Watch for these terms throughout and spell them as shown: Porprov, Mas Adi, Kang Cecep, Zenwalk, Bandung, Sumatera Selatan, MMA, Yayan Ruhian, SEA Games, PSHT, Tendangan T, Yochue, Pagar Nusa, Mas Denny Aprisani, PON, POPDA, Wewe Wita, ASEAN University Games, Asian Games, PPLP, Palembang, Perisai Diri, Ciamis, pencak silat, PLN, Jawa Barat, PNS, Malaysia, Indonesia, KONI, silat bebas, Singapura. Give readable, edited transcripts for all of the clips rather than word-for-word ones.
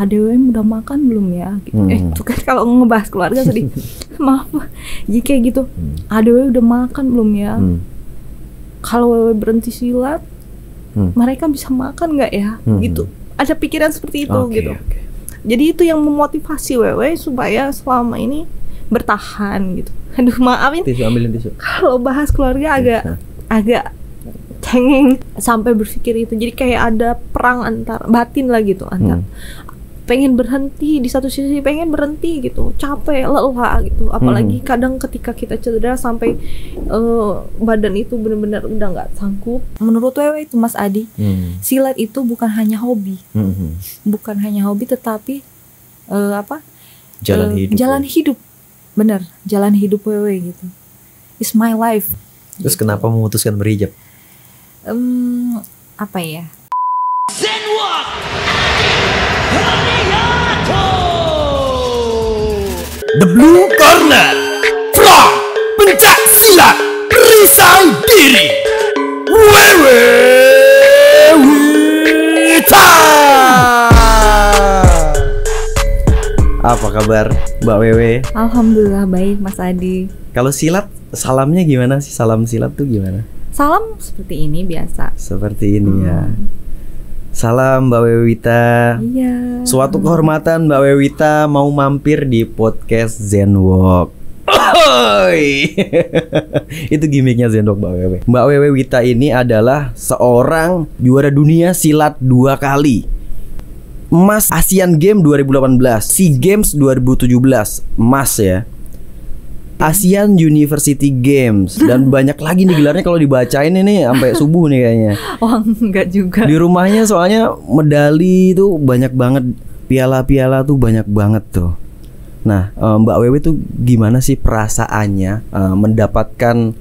HDWM udah makan belum ya? Gitu. Itu kan kalau ngebahas keluarga sedih. Maaf, jadi kayak gitu. HDWM udah makan belum ya? Kalau Wewe berhenti silat, mereka bisa makan nggak ya? Gitu. Ada pikiran seperti itu, okay, gitu. Okay. Jadi itu yang memotivasi Wewe supaya selama ini bertahan gitu. Aduh, maafin. Kalau bahas keluarga agak cengeng sampai berpikir itu. Jadi kayak ada perang antar batin lah gitu, antar pengen berhenti di satu sisi, pengen berhenti gitu, capek, lelah gitu. Apalagi kadang ketika kita cedera sampai badan itu benar-benar udah nggak sanggup. Menurut Wewe itu Mas Adi, silat itu bukan hanya hobi, bukan hanya hobi, tetapi jalan hidup. Jalan hidup, bener, jalan hidup Wewe gitu. It's my life. Terus gitu. Kenapa memutuskan berhijab? Apa ya? Zenwalk. The Blue Corner from pencak silat Perisai Diri Wewe Wita. Apa kabar Mbak Wewe? Alhamdulillah baik Mas Adi. Kalau silat, salamnya gimana sih? Salam silat tuh gimana? Salam seperti ini biasa. Seperti ini ya. Salam Mbak Wewe Wita. Iya. Suatu kehormatan Mbak Wewe Wita mau mampir di podcast Zenwalk. Itu gimmicknya Zenwalk Mbak Wewe. Mbak Wewe Wita ini adalah seorang juara dunia silat 2 kali. Emas Asian Games 2018, SEA Games 2017, emas ya. ASEAN University Games dan banyak lagi nih gelarnya, kalau dibacain ini sampai subuh nih kayaknya. Oh, enggak juga. Di rumahnya soalnya medali itu banyak banget, piala-piala tuh banyak banget tuh. Nah, Mbak Wewe tuh gimana sih perasaannya mendapatkan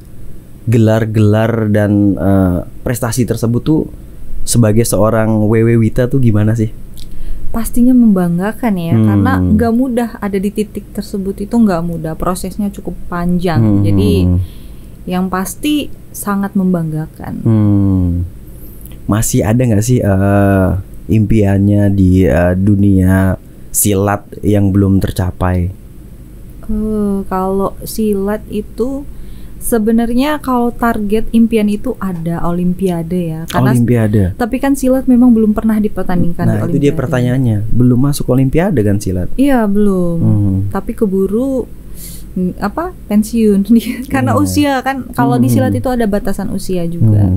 gelar-gelar dan prestasi tersebut tuh sebagai seorang Wewe Wita tuh gimana sih? Pastinya membanggakan ya, karena nggak mudah ada di titik tersebut, itu nggak mudah, prosesnya cukup panjang. Jadi yang pasti sangat membanggakan. Masih ada nggak sih impiannya di dunia silat yang belum tercapai? Kalau silat itu sebenarnya kalau target impian itu ada Olimpiade ya, karena Olimpiade. Tapi kan silat memang belum pernah dipertandingkan. Nah di itu dia pertanyaannya, belum masuk Olimpiade kan silat? Iya belum. Tapi keburu apa pensiun karena usia kan. Kalau di silat itu ada batasan usia juga.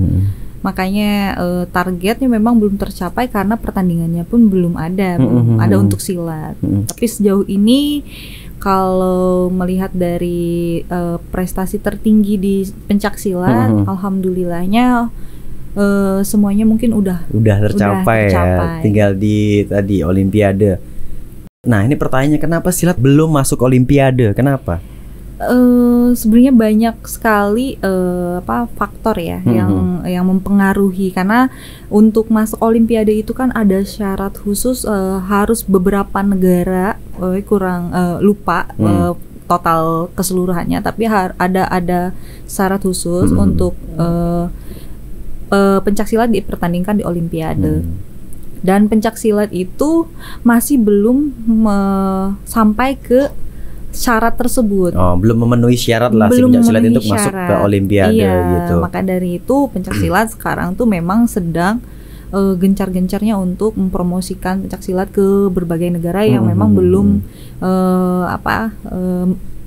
Makanya targetnya memang belum tercapai karena pertandingannya pun belum ada, belum ada untuk silat. Tapi sejauh ini kalau melihat dari prestasi tertinggi di pencak silat, alhamdulillahnya semuanya mungkin udah tercapai. Ya, tinggal di tadi Olimpiade. Nah ini pertanyaannya, kenapa silat belum masuk Olimpiade? Kenapa? Sebenarnya banyak sekali faktor ya yang mempengaruhi, karena untuk masuk Olimpiade itu kan ada syarat khusus, harus beberapa negara total keseluruhannya, tapi ada syarat khusus untuk pencak silat dipertandingkan di Olimpiade. Dan pencak silat itu masih belum sampai ke syarat tersebut. Oh, belum memenuhi syarat lah si pencak silat untuk masuk ke Olimpiade gitu. Maka dari itu pencak silat sekarang tuh memang sedang gencar-gencarnya untuk mempromosikan pencak silat ke berbagai negara yang memang belum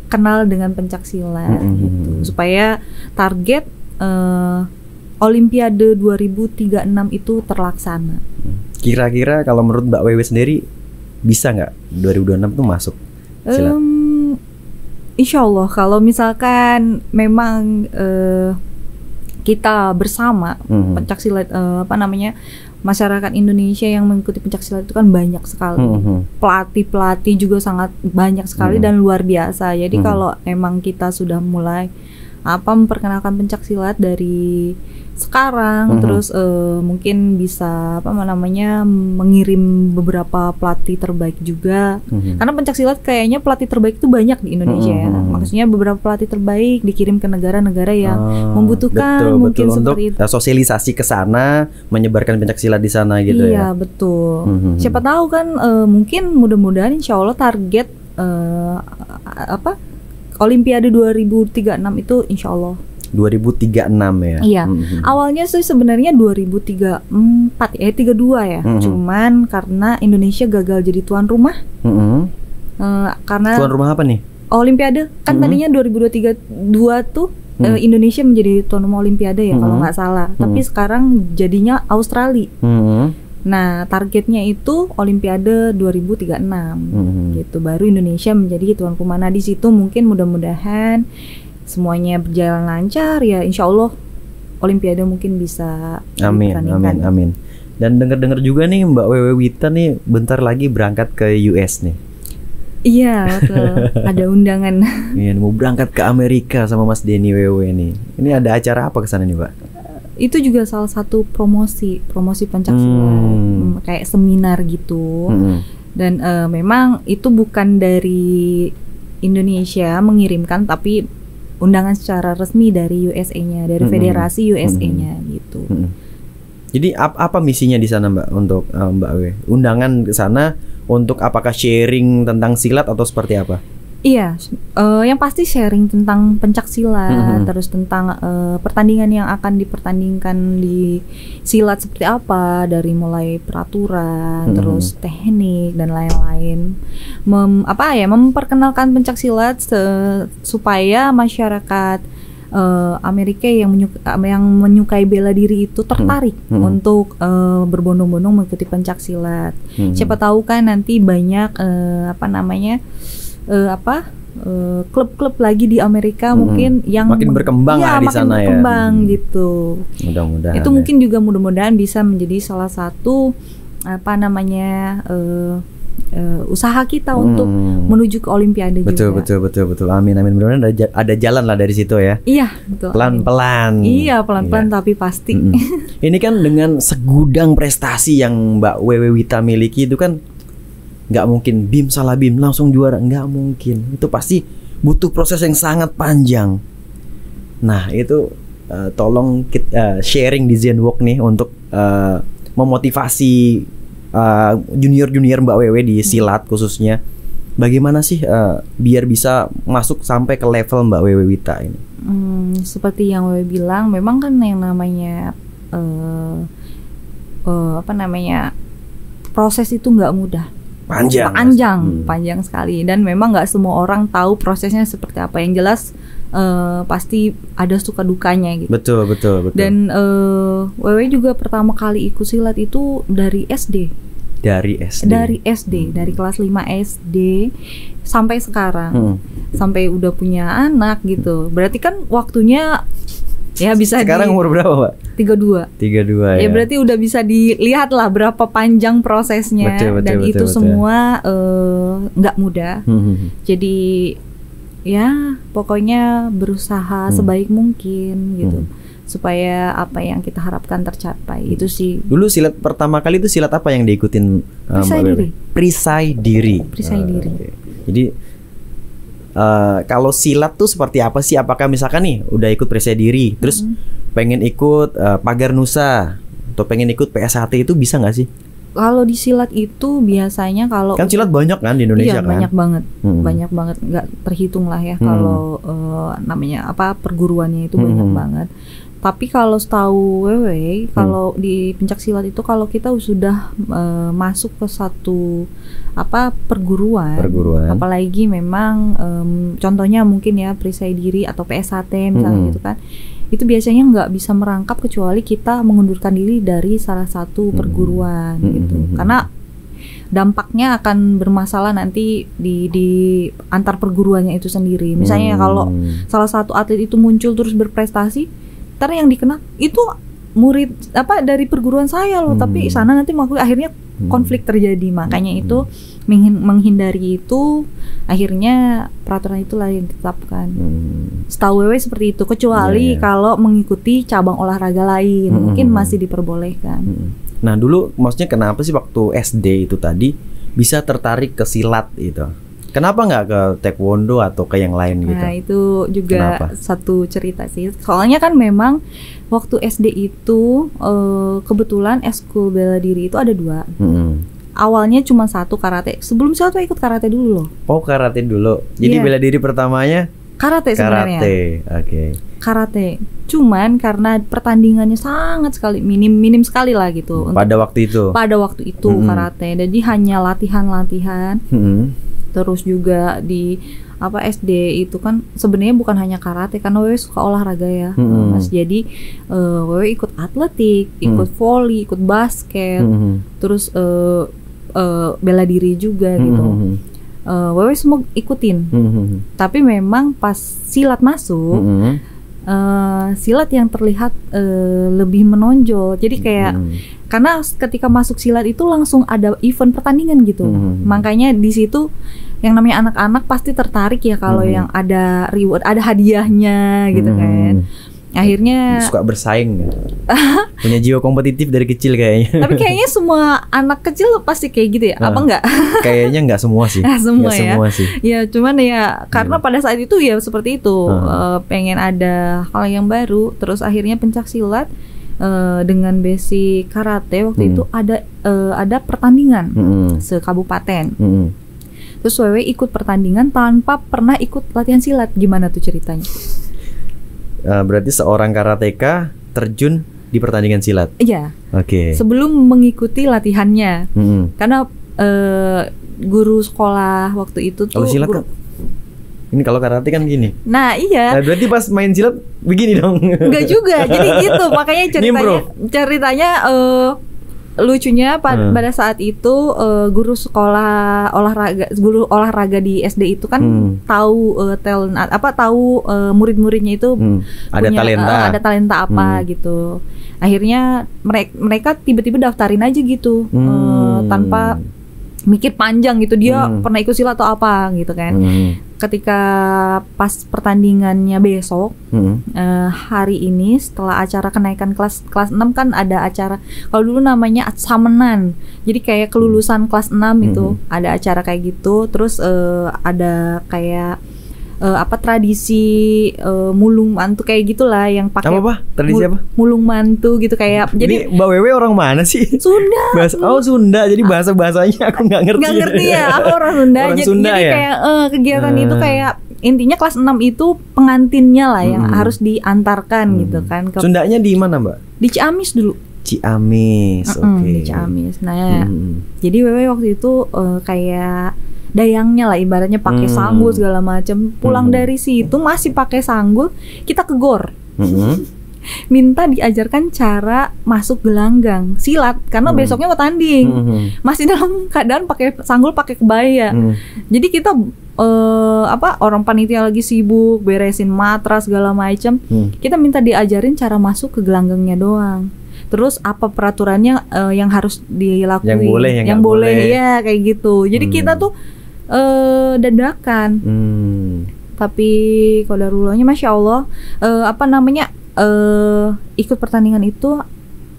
kenal dengan pencak silat gitu. Supaya target Olimpiade 2036 itu terlaksana. Kira-kira kalau menurut Mbak Wewe sendiri bisa nggak 2026 tuh masuk silat? Insya Allah kalau misalkan memang kita bersama pencak silat, masyarakat Indonesia yang mengikuti pencak silat itu kan banyak sekali, pelatih juga sangat banyak sekali dan luar biasa. Jadi kalau emang kita sudah mulai apa memperkenalkan pencak silat dari sekarang, terus mungkin bisa apa namanya mengirim beberapa pelatih terbaik juga, karena pencak silat kayaknya pelatih terbaik itu banyak di Indonesia ya, maksudnya beberapa pelatih terbaik dikirim ke negara-negara yang membutuhkan, betul, seperti itu. Sosialisasi ke sana, menyebarkan pencak silat di sana gitu ya. Iya betul. Siapa tahu kan mungkin mudah-mudahan Insya Allah target Olimpiade 2036 itu Insya Allah 2036 ya. Iya. Awalnya sih sebenarnya 2034 ya, 32 ya. Cuman karena Indonesia gagal jadi tuan rumah. Karena tuan rumah apa nih? Olimpiade. Kan tadinya 2023 tuh Indonesia menjadi tuan rumah Olimpiade ya, kalau nggak salah. Tapi sekarang jadinya Australia. Nah, targetnya itu Olimpiade 2036 gitu, baru Indonesia menjadi tuan rumah. Nah, di situ mungkin mudah-mudahan semuanya berjalan lancar ya, Insya Allah Olimpiade mungkin bisa. Amin, amin, amin. Dan dengar-dengar juga nih Mbak Wewe Wita nih bentar lagi berangkat ke US nih. Iya, betul. Ada undangan. Iya, mau berangkat ke Amerika sama Mas Denny Wewe nih. Ini ada acara apa kesana nih, Mbak? Itu juga salah satu promosi pencak silat, kayak seminar gitu. Dan memang itu bukan dari Indonesia mengirimkan, tapi undangan secara resmi dari USA-nya, dari Federasi USA-nya gitu. Jadi apa misinya di sana, Mbak, untuk Mbak Wewe? Undangan ke sana untuk apakah sharing tentang silat atau seperti apa? Iya, yang pasti sharing tentang pencak silat, terus tentang pertandingan yang akan dipertandingkan di silat seperti apa, dari mulai peraturan, terus teknik dan lain-lain. Memperkenalkan pencak silat supaya masyarakat Amerika yang menyukai bela diri itu tertarik untuk berbondong-bondong mengikuti pencak silat. Siapa tahu kan nanti banyak klub-klub lagi di Amerika mungkin yang makin berkembang ya, di sana ya. Gitu. Mudah-mudahan. Itu mungkin juga mudah-mudahan bisa menjadi salah satu usaha kita untuk menuju ke Olimpiade juga. Betul. Amin, amin. Mudah-mudahan ada jalan lah dari situ ya. Iya, betul. Pelan-pelan. Iya, pelan-pelan tapi pasti. Ini kan dengan segudang prestasi yang Mbak Wewe Wita miliki itu kan nggak mungkin bim salah bim langsung juara, nggak mungkin. Itu pasti butuh proses yang sangat panjang. Nah itu tolong kita sharing di Zenwalk nih untuk memotivasi junior-junior Mbak Wewe di silat khususnya. Bagaimana sih biar bisa masuk sampai ke level Mbak Wewe Wita ini? Seperti yang Wewe bilang, memang kan yang namanya proses itu nggak mudah. Panjang sekali, dan memang nggak semua orang tahu prosesnya seperti apa. Yang jelas pasti ada suka dukanya gitu. Betul. Dan Wewe juga pertama kali ikut silat itu dari SD. Dari kelas 5 SD sampai sekarang, sampai udah punya anak gitu. Berarti kan waktunya ya bisa sekarang umur berapa, Pak? 32. 32 ya. Berarti udah bisa dilihat lah berapa panjang prosesnya. Betul, semua nggak mudah. Jadi ya pokoknya berusaha sebaik mungkin gitu supaya apa yang kita harapkan tercapai. Itu sih. Dulu silat pertama kali itu silat apa yang diikutin? Perisai diri. Jadi kalau silat tuh seperti apa sih? Apakah misalkan nih udah ikut Perisai Diri, terus pengen ikut Pagar Nusa atau pengen ikut PSHT itu bisa nggak sih? Kalau di silat itu biasanya kalau kan silat banyak kan di Indonesia, iya, kan? banyak banget, nggak terhitung lah ya kalau perguruannya itu banyak banget. Tapi kalau setahu Wewe, kalau di pencak silat itu kalau kita sudah masuk ke satu perguruan, apalagi memang contohnya mungkin ya Perisai Diri atau PSHT misalnya gitu kan, itu biasanya nggak bisa merangkap kecuali kita mengundurkan diri dari salah satu perguruan gitu, karena dampaknya akan bermasalah nanti di antar perguruannya itu sendiri. Misalnya kalau salah satu atlet itu muncul terus berprestasi, ntar yang dikenal itu murid dari perguruan saya loh, tapi sana nanti akhirnya konflik terjadi. Makanya itu menghindari itu, akhirnya peraturan itulah yang ditetapkan. Setahu Wewe seperti itu, kecuali kalau mengikuti cabang olahraga lain, mungkin masih diperbolehkan. Nah dulu maksudnya kenapa sih waktu SD itu tadi bisa tertarik ke silat itu? Kenapa nggak ke taekwondo atau ke yang lain gitu? Nah itu juga satu cerita sih. Soalnya kan memang waktu SD itu kebetulan eskul bela diri itu ada dua. Awalnya cuma satu, karate. Sebelum saya tuh ikut karate dulu loh. Oh karate dulu. Jadi bela diri pertamanya karate sebenarnya. Karate, oke. Karate. Cuman karena pertandingannya sangat sekali, minim sekali lah gitu. Pada waktu itu. Pada waktu itu karate. Jadi hanya latihan-latihan. Terus juga di apa SD itu kan sebenarnya bukan hanya karate, karena Wewe suka olahraga ya, Mas. Jadi Wewe ikut atletik, ikut volley, ikut basket, terus bela diri juga gitu. Wewe semua ikutin. Tapi memang pas silat masuk, silat yang terlihat lebih menonjol. Jadi kayak karena ketika masuk silat itu langsung ada event pertandingan gitu. Makanya di situ yang namanya anak-anak pasti tertarik ya kalau yang ada reward, ada hadiahnya gitu kan. Akhirnya suka bersaing. Punya jiwa kompetitif dari kecil kayaknya. Tapi kayaknya semua anak kecil pasti kayak gitu ya. Apa enggak? Kayaknya enggak semua sih. Nah, semua sih. Ya, cuman ya karena pada saat itu ya seperti itu, pengen ada hal yang baru, terus akhirnya pencak silat dengan basic karate waktu itu ada pertandingan sekabupaten. Terus Wewe ikut pertandingan tanpa pernah ikut latihan silat. Gimana tuh ceritanya? Berarti seorang karateka terjun di pertandingan silat. Iya. Oke. Sebelum mengikuti latihannya, karena guru sekolah waktu itu tuh. Oh, silat guru, ini kalau karate kan gini. Nah iya. Nah, berarti pas main silat begini dong. Enggak juga. Jadi gitu. Makanya ceritanya lucunya pada saat itu guru sekolah olahraga, guru olahraga di SD itu kan tahu murid-muridnya itu punya, ada talenta apa gitu. Akhirnya mereka tiba-tiba daftarin aja gitu tanpa mikir panjang gitu, dia pernah ikut silat atau apa gitu kan. Ketika pas pertandingannya besok, hari ini setelah acara kenaikan kelas 6 kan ada acara, kalau dulu namanya samenan, jadi kayak kelulusan kelas 6 itu ada acara kayak gitu. Terus ada kayak tradisi mulung mantu kayak gitulah yang pakai apa? Tradisi apa? Mulung mantu gitu kayak. Jadi Mbak Wewe orang mana sih? Sunda. Oh Sunda. Jadi bahasa-bahasanya aku nggak ngerti. Nggak ngerti ya. Aku orang Sunda. Jadi kayak kegiatan itu kayak intinya kelas 6 itu pengantinnya lah yang harus diantarkan gitu kan. Sundanya di mana Mbak? Di Ciamis dulu. Ciamis. Di Ciamis. Nah, jadi Wewe waktu itu kayak dayangnya lah ibaratnya, pakai sanggul segala macam. Pulang dari situ masih pakai sanggul, kita ke gor. Minta diajarkan cara masuk gelanggang silat karena besoknya mau tanding. Masih dalam keadaan pakai sanggul, pakai kebaya. Jadi kita orang panitia lagi sibuk beresin matras segala macam. Kita minta diajarin cara masuk ke gelanggangnya doang. Terus apa peraturannya yang harus dilakuin, yang boleh ya kayak gitu. Jadi kita tuh dadakan, tapi qadarulahnya masya Allah, ikut pertandingan itu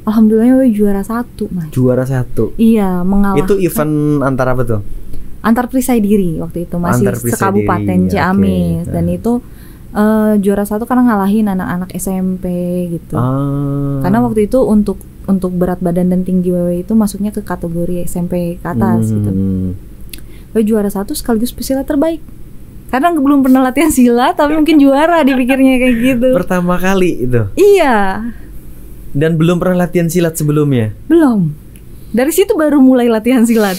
alhamdulillah juara satu, Mas. Iya, mengalah. Itu event antara apa tuh? Antar Perisai Diri waktu itu, masih sekabupaten Ciamis, dan itu juara satu karena ngalahin anak-anak SMP gitu. Karena waktu itu untuk berat badan dan tinggi Wewe itu masuknya ke kategori SMP ke atas gitu. Wewe juara satu sekaligus pesilat terbaik. Karena belum pernah latihan silat, tapi mungkin juara dipikirnya kayak gitu. Pertama kali itu. Iya. Dan belum pernah latihan silat sebelumnya. Belum. Dari situ baru mulai latihan silat.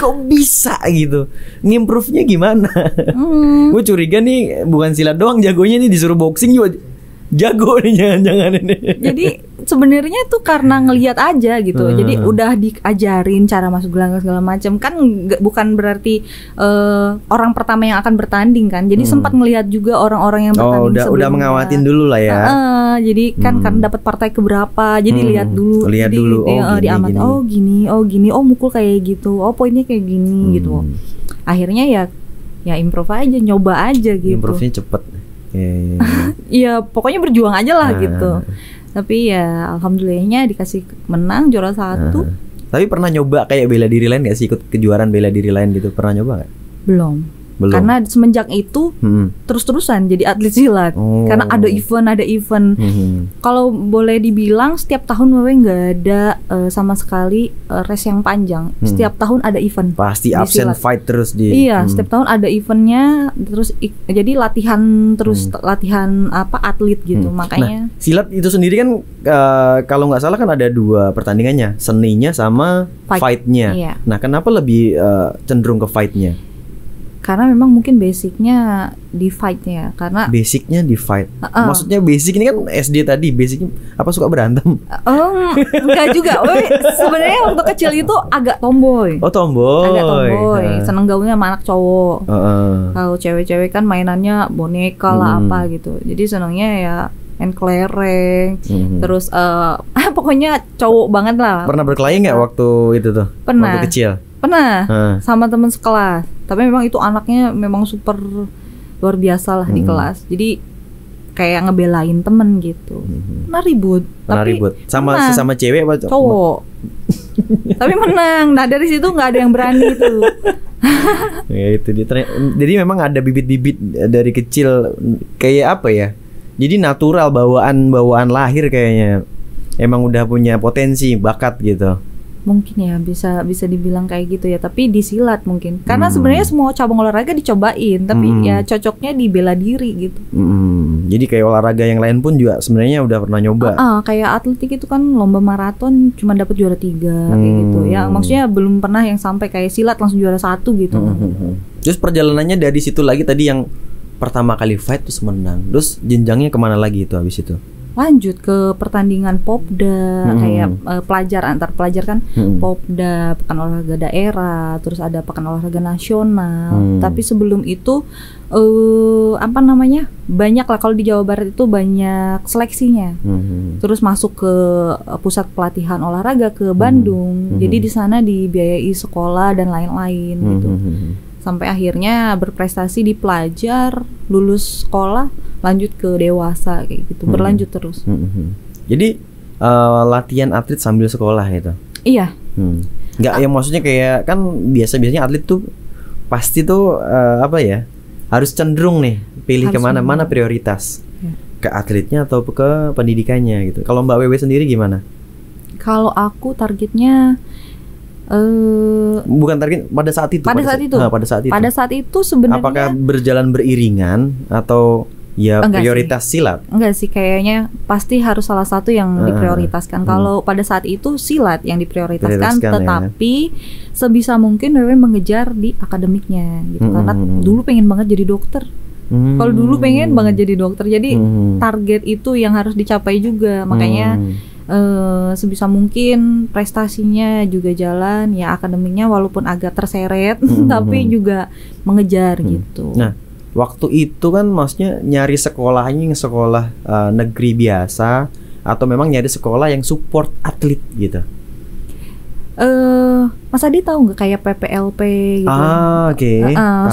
Kok bisa gitu? Ngimprove-nya gimana? Gue curiga nih bukan silat doang jagonya, nih disuruh boxing juga jago nih jangan-jangan ini. Jadi sebenarnya tuh karena ngelihat aja gitu. Jadi udah diajarin cara masuk gelanggang segala macam kan, bukan berarti orang pertama yang akan bertanding kan. Jadi sempat ngelihat juga orang-orang yang bertanding udah mengawatin dulu lah ya. Jadi kan dapat partai keberapa. Jadi lihat dulu. Lihat dulu. Diamati. Oh gini, oh gini, oh mukul kayak gitu. Oh poinnya kayak gini gitu. Akhirnya ya improve aja, nyoba aja gitu. Improve-nya cepet. Iya, pokoknya berjuang aja lah gitu. Tapi ya alhamdulillahnya dikasih menang juara satu. Tapi pernah nyoba kayak bela diri lain nggak sih, ikut kejuaraan bela diri lain gitu, pernah nyoba nggak? Belum. Karena semenjak itu terus-terusan jadi atlet silat. Karena ada event. Kalau boleh dibilang setiap tahun Wewe nggak ada sama sekali race yang panjang. Setiap tahun ada event. Pasti absen fight terus di. Iya, setiap tahun ada eventnya terus. Jadi latihan terus, latihan apa atlet gitu. Makanya. Nah, silat itu sendiri kan kalau nggak salah kan ada dua pertandingannya, seninya sama fightnya. Iya. Nah, kenapa lebih cenderung ke fightnya? Karena memang mungkin basicnya di fight-nya, karena basicnya di fight. Maksudnya basic ini kan SD tadi, basicnya apa, suka berantem? Enggak juga. Sebenarnya waktu kecil itu agak tomboy. Agak tomboy. Seneng gaulnya sama anak cowok. Kalau cewek-cewek kan mainannya boneka lah apa gitu. Jadi senengnya ya main kelereng. Terus pokoknya cowok banget lah. Pernah berkelahi nggak waktu itu tuh? Pernah. Waktu kecil. Pernah sama teman sekelas. Tapi memang itu anaknya memang super luar biasa lah di kelas. Jadi kayak ngebelain temen gitu. Nah ribut. Sama menang. Sesama cewek apa cowok? Tapi menang. Nah dari situ nggak ada yang berani tuh. Ya itu dia. Jadi memang ada bibit-bibit dari kecil kayak apa ya? Jadi natural, bawaan lahir kayaknya. Emang udah punya potensi, bakat gitu. Mungkin ya bisa dibilang kayak gitu ya, tapi di silat mungkin. Karena sebenarnya semua cabang olahraga dicobain, tapi ya cocoknya di bela diri gitu. Jadi kayak olahraga yang lain pun juga sebenarnya udah pernah nyoba. Kayak atletik itu kan lomba maraton cuma dapat juara 3 kayak gitu. Ya maksudnya belum pernah yang sampai kayak silat langsung juara 1 gitu. Terus perjalanannya dari situ lagi tadi yang pertama kali fight terus menang. Terus jenjangnya kemana lagi itu habis itu? Lanjut ke pertandingan POPDA, kayak pelajar antar pelajar kan, POPDA, pekan olahraga daerah, terus ada pekan olahraga nasional. Tapi sebelum itu apa namanya, banyak lah kalau di Jawa Barat itu banyak seleksinya. Terus masuk ke pusat pelatihan olahraga ke Bandung. Jadi di sana dibiayai sekolah dan lain-lain gitu. Sampai akhirnya berprestasi di pelajar, lulus sekolah, lanjut ke dewasa kayak gitu, berlanjut terus. Jadi latihan atlet sambil sekolah gitu. Iya. Nggak yang maksudnya kayak kan biasanya atlet tuh pasti tuh apa ya, harus cenderung nih pilih kemana-mana prioritas ya. Ke atletnya atau ke pendidikannya gitu. Kalau Mbak Wewe sendiri gimana? Kalau aku targetnya bukan target pada saat itu. Pada saat itu sebenarnya apakah berjalan beriringan atau ya prioritas silat? Enggak sih, kayaknya pasti harus salah satu yang diprioritaskan. Kalau pada saat itu silat yang diprioritaskan, tetapi ya, sebisa mungkin Wewe mengejar di akademiknya gitu. Karena dulu pengen banget jadi dokter. Kalau dulu pengen banget jadi dokter. Jadi target itu yang harus dicapai juga. Makanya sebisa mungkin prestasinya juga jalan, ya akademiknya walaupun agak terseret tapi juga mengejar gitu. Nah waktu itu kan maksudnya nyari sekolahnya yang sekolah negeri biasa atau memang nyari sekolah yang support atlet gitu? Mas Adi tahu nggak kayak PPLP gitu?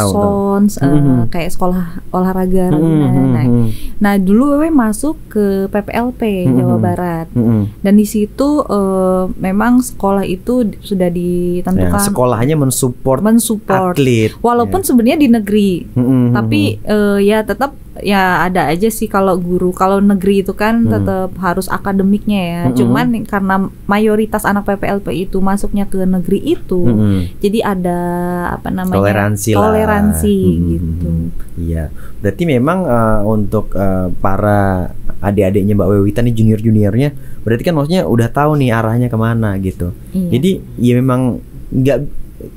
Sons, kayak sekolah olahraga ragunan. Nah dulu Wewe masuk ke PPLP Jawa Barat, dan di situ memang sekolah itu sudah ditentukan. Ya, sekolahnya mensupport atlet, walaupun sebenarnya di negeri, tapi ya tetap ya ada aja sih kalau guru. Kalau negeri itu kan tetap harus akademiknya ya. Cuman karena mayoritas anak PPLP itu masuknya ke negeri itu, jadi ada apa namanya, toleransi gitu. Iya, berarti memang untuk para adik-adiknya Mbak Wewe Wita nih, junior-juniornya, berarti kan maksudnya udah tahu nih arahnya kemana gitu. Iya. Jadi ya memang nggak,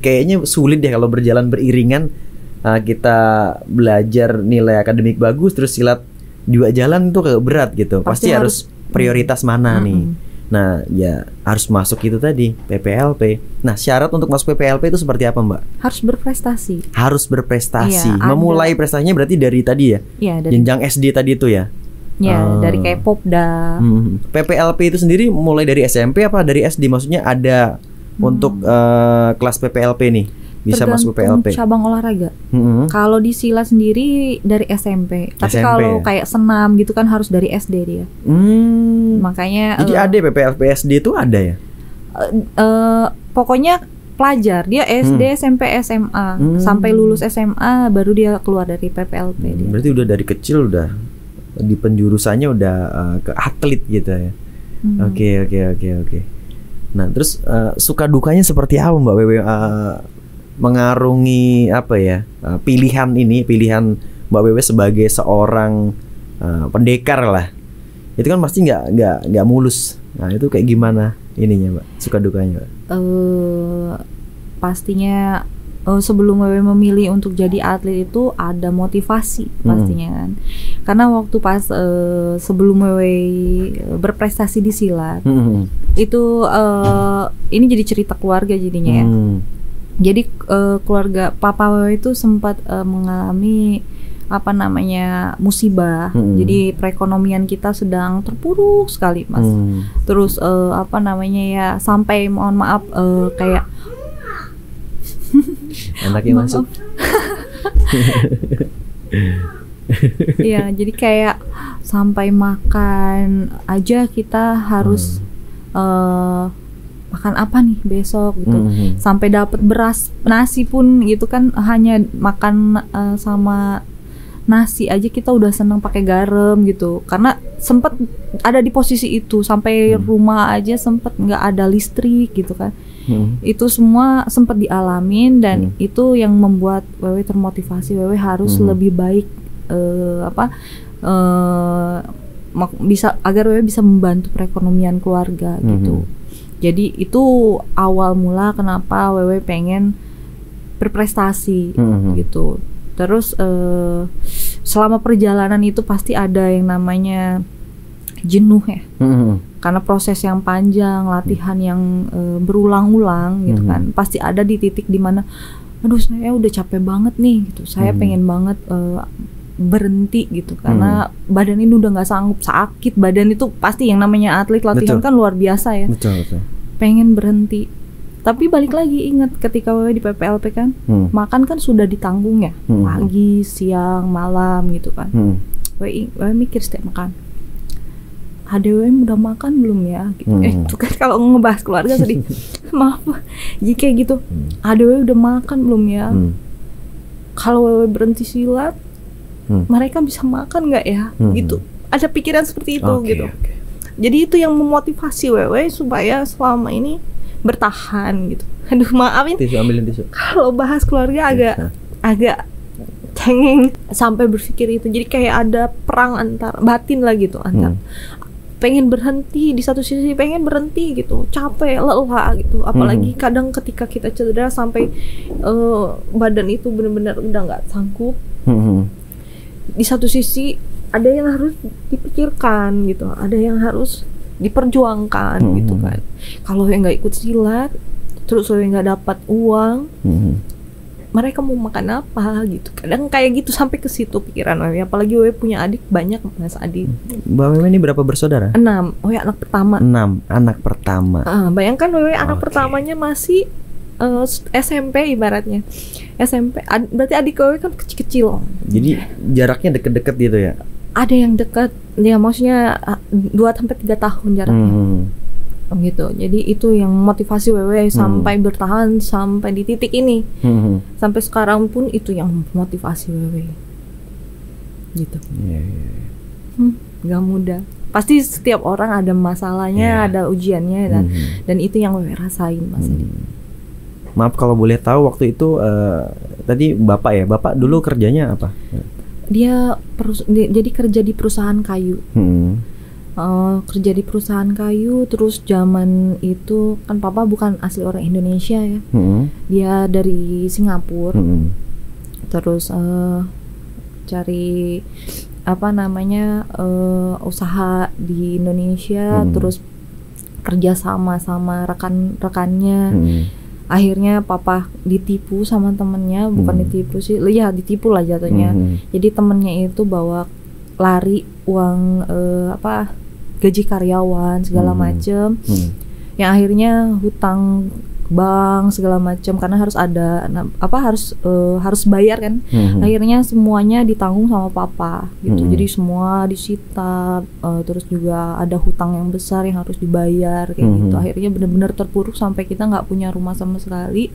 kayaknya sulit deh kalau berjalan beriringan. Kita belajar nilai akademik bagus terus silat dua jalan tuh kayak berat gitu. Pasti harus prioritas mana nih. Nah, ya harus masuk itu tadi PPLP. Nah, syarat untuk masuk PPLP itu seperti apa, Mbak? Harus berprestasi. Harus berprestasi. Iya, memulai prestasinya berarti dari tadi ya? Iya, dari jenjang SD tadi itu ya? Ya, dari kayak POPDA. PPLP itu sendiri mulai dari SMP apa dari SD? Maksudnya ada untuk kelas PPLP nih? Bisa tergantung masuk PPLP cabang olahraga. Kalau di silat sendiri dari SMP. Tapi kalau kayak senam gitu kan harus dari SD dia. Makanya jadi ada PPLP SD itu ada ya? Pokoknya pelajar dia SD, SMP, SMA. Sampai lulus SMA baru dia keluar dari PPLP dia. Berarti udah dari kecil udah di penjurusannya udah ke atlet gitu ya. Oke. Nah, terus suka dukanya seperti apa Mbak Wewe? Mengarungi apa ya pilihan ini, pilihan Mbak Wewe sebagai seorang pendekar lah, itu kan pasti nggak mulus. Nah itu kayak gimana ininya Mbak, suka dukanya Mbak? Pastinya sebelum Wewe memilih untuk jadi atlet itu ada motivasi pastinya kan, karena waktu pas sebelum Wewe berprestasi di silat itu ini jadi cerita keluarga jadinya ya. Jadi keluarga Papa Wewe itu sempat mengalami apa namanya musibah. Jadi perekonomian kita sedang terpuruk sekali, Mas. Terus apa namanya ya sampai mohon maaf kayak anaknya masuk. Iya, jadi kayak sampai makan aja kita harus makan apa nih besok gitu, sampai dapat beras nasi pun gitu kan, hanya makan sama nasi aja kita udah seneng pakai garam gitu, karena sempet ada di posisi itu sampai rumah aja sempet nggak ada listrik gitu kan. Itu semua sempet dialamin dan itu yang membuat Wewe termotivasi, Wewe harus lebih baik bisa agar Wewe bisa membantu perekonomian keluarga gitu. Jadi itu awal mula kenapa Wewe pengen berprestasi gitu. Terus selama perjalanan itu pasti ada yang namanya jenuh ya, karena proses yang panjang, latihan yang berulang-ulang gitu kan. Pasti ada di titik dimana, aduh saya udah capek banget nih gitu. Saya pengen banget berhenti gitu, karena badan ini udah nggak sanggup, sakit badan itu pasti yang namanya atlet latihan kan luar biasa ya. Betul. Pengen berhenti, tapi balik lagi ingat ketika Wewe di PPLP kan makan kan sudah ditanggung ya, pagi, siang, malam gitu kan. Wewe mikir setiap makan, HDW udah makan belum ya? Gitu. Itu kan kalau ngebahas keluarga sedih. Maaf, jadi kayak gitu. HDW udah makan belum ya? Kalau Wewe berhenti silat, mereka bisa makan nggak ya? Gitu. Ada pikiran seperti itu gitu. Jadi itu yang memotivasi Wewe supaya selama ini bertahan gitu. Aduh maafin. Kalau bahas keluarga agak cengeng sampai berpikir itu. Jadi kayak ada perang antar batin lah gitu antar. Pengen berhenti di satu sisi, pengen berhenti gitu, capek, lelah gitu. Apalagi kadang ketika kita cedera sampai badan itu benar-benar udah nggak sanggup. Di satu sisi ada yang harus dipikirkan gitu, ada yang harus diperjuangkan gitu kan. Kalau yang nggak ikut silat, terus yang nggak dapat uang, mereka mau makan apa gitu. Kadang kayak gitu sampai ke situ pikiran Wewe. Apalagi Wewe punya adik banyak, Mas Adi. Mbak Wewe ini berapa bersaudara? 6. Wewe anak pertama. 6 anak pertama. Bayangkan Wewe anak pertamanya masih SMP ibaratnya. SMP berarti adik Wewe kan kecil-kecil. Jadi jaraknya deket-deket gitu ya? Ada yang deket, ya maksudnya 2-3 tahun jaraknya. Gitu. Jadi itu yang motivasi Wewe sampai bertahan sampai di titik ini. Sampai sekarang pun itu yang motivasi Wewe. Gitu. Gak mudah. Pasti setiap orang ada masalahnya, ada ujiannya dan itu yang Wewe rasain Mas Adi. Maaf kalau boleh tahu waktu itu tadi Bapak dulu kerjanya apa? Dia kerja di perusahaan kayu. Kerja di perusahaan kayu. Terus zaman itu kan Papa bukan asli orang Indonesia ya. Dia dari Singapura. Terus cari usaha di Indonesia, terus kerja sama sama rekan-rekannya. Akhirnya papa ditipu sama temennya, bukan ditipu sih, ya ditipu lah jatuhnya. Jadi temennya itu bawa lari uang gaji karyawan segala macem, yang akhirnya hutang bank segala macam karena harus ada harus bayar kan. Akhirnya semuanya ditanggung sama papa gitu. Jadi semua disita, terus juga ada hutang yang besar yang harus dibayar kayak gitu. Akhirnya benar-benar terpuruk sampai kita nggak punya rumah sama sekali.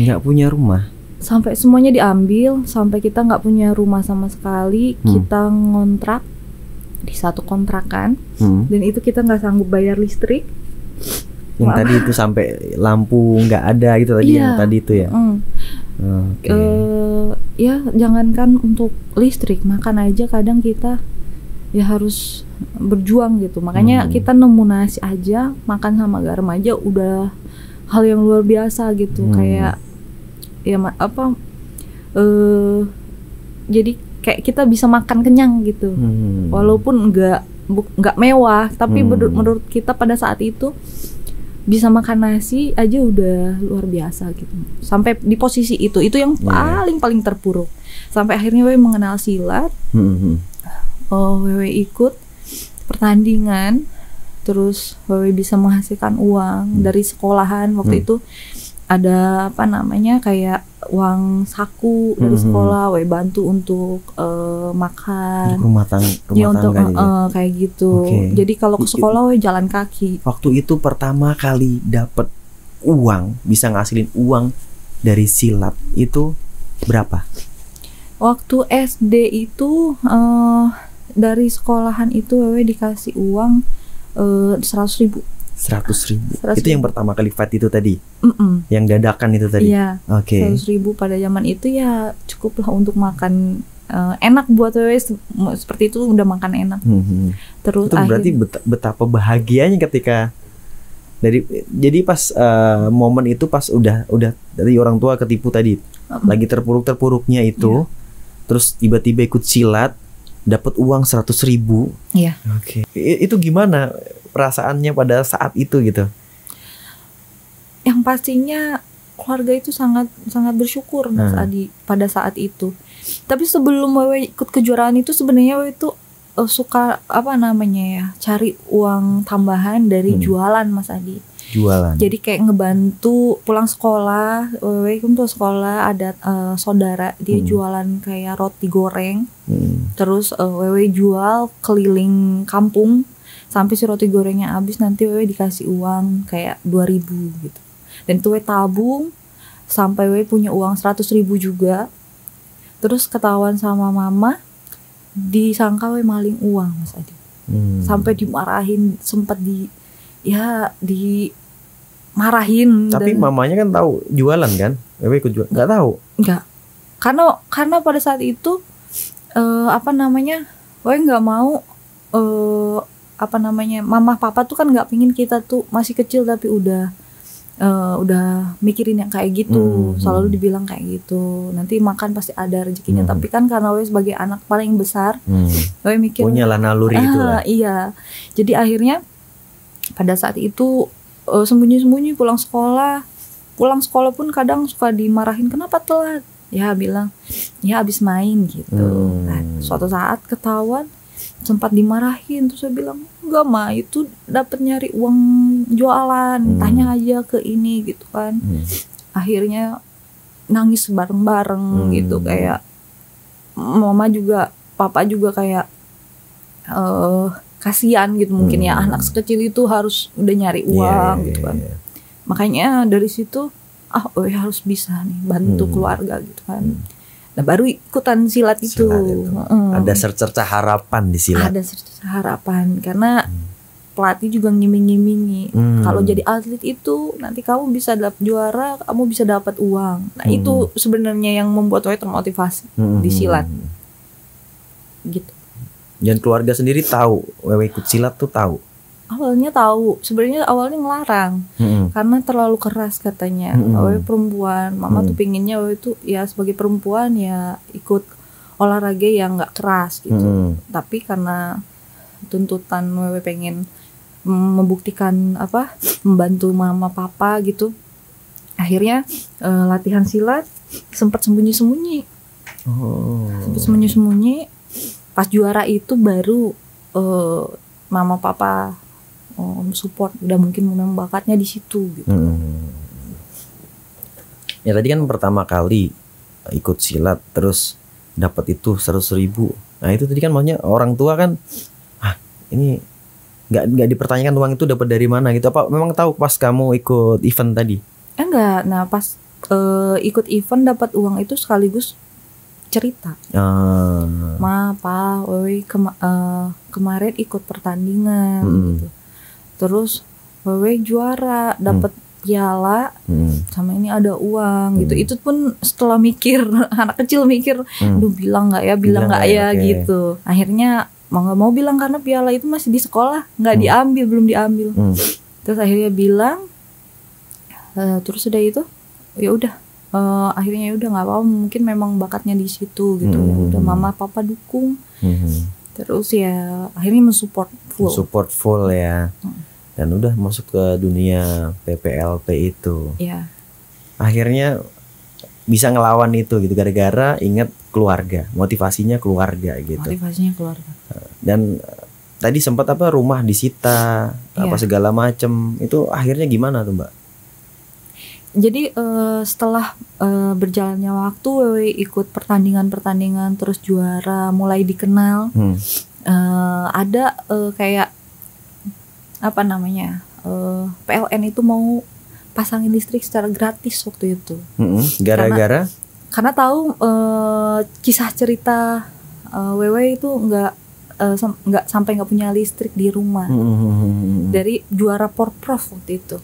Nggak punya rumah. Sampai semuanya diambil, sampai kita nggak punya rumah sama sekali. Kita ngontrak di satu kontrakan, dan itu kita nggak sanggup bayar listrik. Yang tadi itu sampai lampu nggak ada gitu tadi, yang tadi itu ya. Ya jangankan untuk listrik, makan aja kadang kita ya harus berjuang gitu. Makanya kita nemu nasi aja, makan sama garam aja udah hal yang luar biasa gitu. Kayak ya jadi kayak kita bisa makan kenyang gitu, walaupun nggak mewah, tapi menurut kita pada saat itu bisa makan nasi aja udah luar biasa gitu. Sampai di posisi itu yang paling terpuruk. Sampai akhirnya Wewe mengenal silat. Wewe ikut pertandingan, terus Wewe bisa menghasilkan uang dari sekolahan. Waktu itu ada kayak uang saku dari sekolah. Wewe bantu untuk makan, rumah tangga, kayak gitu. Jadi kalau ke sekolah Wewe jalan kaki. Waktu itu pertama kali dapat uang, bisa ngasilin uang dari silat itu berapa? Waktu SD itu dari sekolahan itu Wewe dikasih uang 100.000. 100.000. Itu yang pertama kali fight itu tadi, yang dadakan itu tadi. Iya. Oke. 100.000 pada zaman itu ya cukuplah untuk makan enak buat Wewe, seperti itu udah makan enak. Terus itu berarti betapa bahagianya ketika dari pas momen itu, pas udah dari orang tua ketipu tadi, lagi terpuruk-terpuruknya itu, terus tiba-tiba ikut silat, dapat uang 100.000. Iya. Oke. Itu gimana perasaannya pada saat itu gitu? Yang pastinya keluarga itu sangat sangat bersyukur Mas Adi pada saat itu. Tapi sebelum Wewe ikut kejuaraan itu sebenarnya Wewe itu suka cari uang tambahan dari jualan Mas Adi. Jualan. Jadi kayak ngebantu pulang sekolah, Wewe kan pulang sekolah ada saudara dia jualan kayak roti goreng. Terus Wewe jual keliling kampung. Sampai si roti gorengnya habis, nanti Wewe dikasih uang kayak 2.000 gitu. Dan itu Wewe tabung sampai Wewe punya uang 100.000 juga. Terus ketahuan sama mama, disangka Wewe maling uang Mas Adi. Sampai dimarahin, sempat dimarahin. Tapi mamanya kan tahu jualan kan? Wewe ikut jualan? Nggak tahu? Nggak. Karena pada saat itu Wewe nggak mau mama papa tuh kan nggak pingin kita tuh masih kecil tapi udah mikirin yang kayak gitu. Selalu dibilang kayak gitu, nanti makan pasti ada rezekinya. Tapi kan karena Wewe sebagai anak paling besar, Wewe mikir punya naluri itu lah. Iya. Jadi akhirnya pada saat itu sembunyi-sembunyi pulang sekolah. Pulang sekolah pun kadang suka dimarahin, kenapa telat? Ya bilang ya habis main gitu. Nah, suatu saat ketahuan, sempat dimarahin. Terus saya bilang enggak mah, itu dapat nyari uang jualan, tanya aja ke ini gitu kan. Akhirnya nangis bareng-bareng gitu, kayak mama juga papa juga kayak kasihan gitu mungkin ya, anak sekecil itu harus udah nyari uang gitu kan. Makanya dari situ harus bisa nih bantu keluarga gitu kan. Nah baru ikutan silat itu. Ada secerca harapan di silat. Ada secerca harapan karena pelatih juga ngiming-ngimingi, kalau jadi atlet itu nanti kamu bisa dapat juara, kamu bisa dapat uang. Nah itu sebenarnya yang membuat Wewe termotivasi di silat. Gitu. Dan keluarga sendiri tahu Wewe ikut silat tuh tahu. Awalnya tahu, sebenarnya awalnya ngelarang karena terlalu keras katanya. Wewe perempuan, mama tuh pinginnya Wewe tuh ya sebagai perempuan ya ikut olahraga yang nggak keras gitu. Tapi karena tuntutan Wewe pengen membuktikan apa, membantu mama papa gitu, akhirnya latihan silat sempat sembunyi-sembunyi. Sempat sembunyi-sembunyi. Pas juara itu baru mama papa support, udah mungkin memang bakatnya di situ gitu. Ya tadi kan pertama kali ikut silat terus dapat itu 100.000. Nah itu tadi kan maunya orang tua kan, ah ini nggak dipertanyakan uang itu dapat dari mana gitu, apa memang tahu pas kamu ikut event tadi? Enggak, nah pas ikut event dapat uang itu sekaligus cerita. Ma, pa, Wewe kemarin ikut pertandingan gitu. Terus Wewe juara, dapat piala, sama ini ada uang gitu. Itu pun setelah mikir, anak kecil mikir, aduh bilang nggak ya okay. gitu. Akhirnya mau nggak mau bilang karena piala itu masih di sekolah, nggak diambil, belum diambil. Terus akhirnya bilang, terus udah itu, ya udah, akhirnya ya udah nggak apa-apa, mungkin memang bakatnya di situ gitu. Udah mama papa dukung, terus ya akhirnya mensupport full ya. Dan udah masuk ke dunia PPLP itu. Ya. Akhirnya bisa ngelawan itu gitu gara-gara ingat keluarga, motivasinya keluarga gitu. Motivasinya keluarga. Dan tadi sempat apa rumah disita, ya, apa segala macem. Itu akhirnya gimana tuh, Mbak? Jadi setelah berjalannya waktu Wewe ikut pertandingan-pertandingan terus juara, mulai dikenal. Ada kayak apa namanya, PLN itu mau pasangin listrik secara gratis waktu itu. Gara-gara? Karena tahu kisah cerita Wewe itu nggak sampai nggak punya listrik di rumah. Dari juara Porprov waktu itu.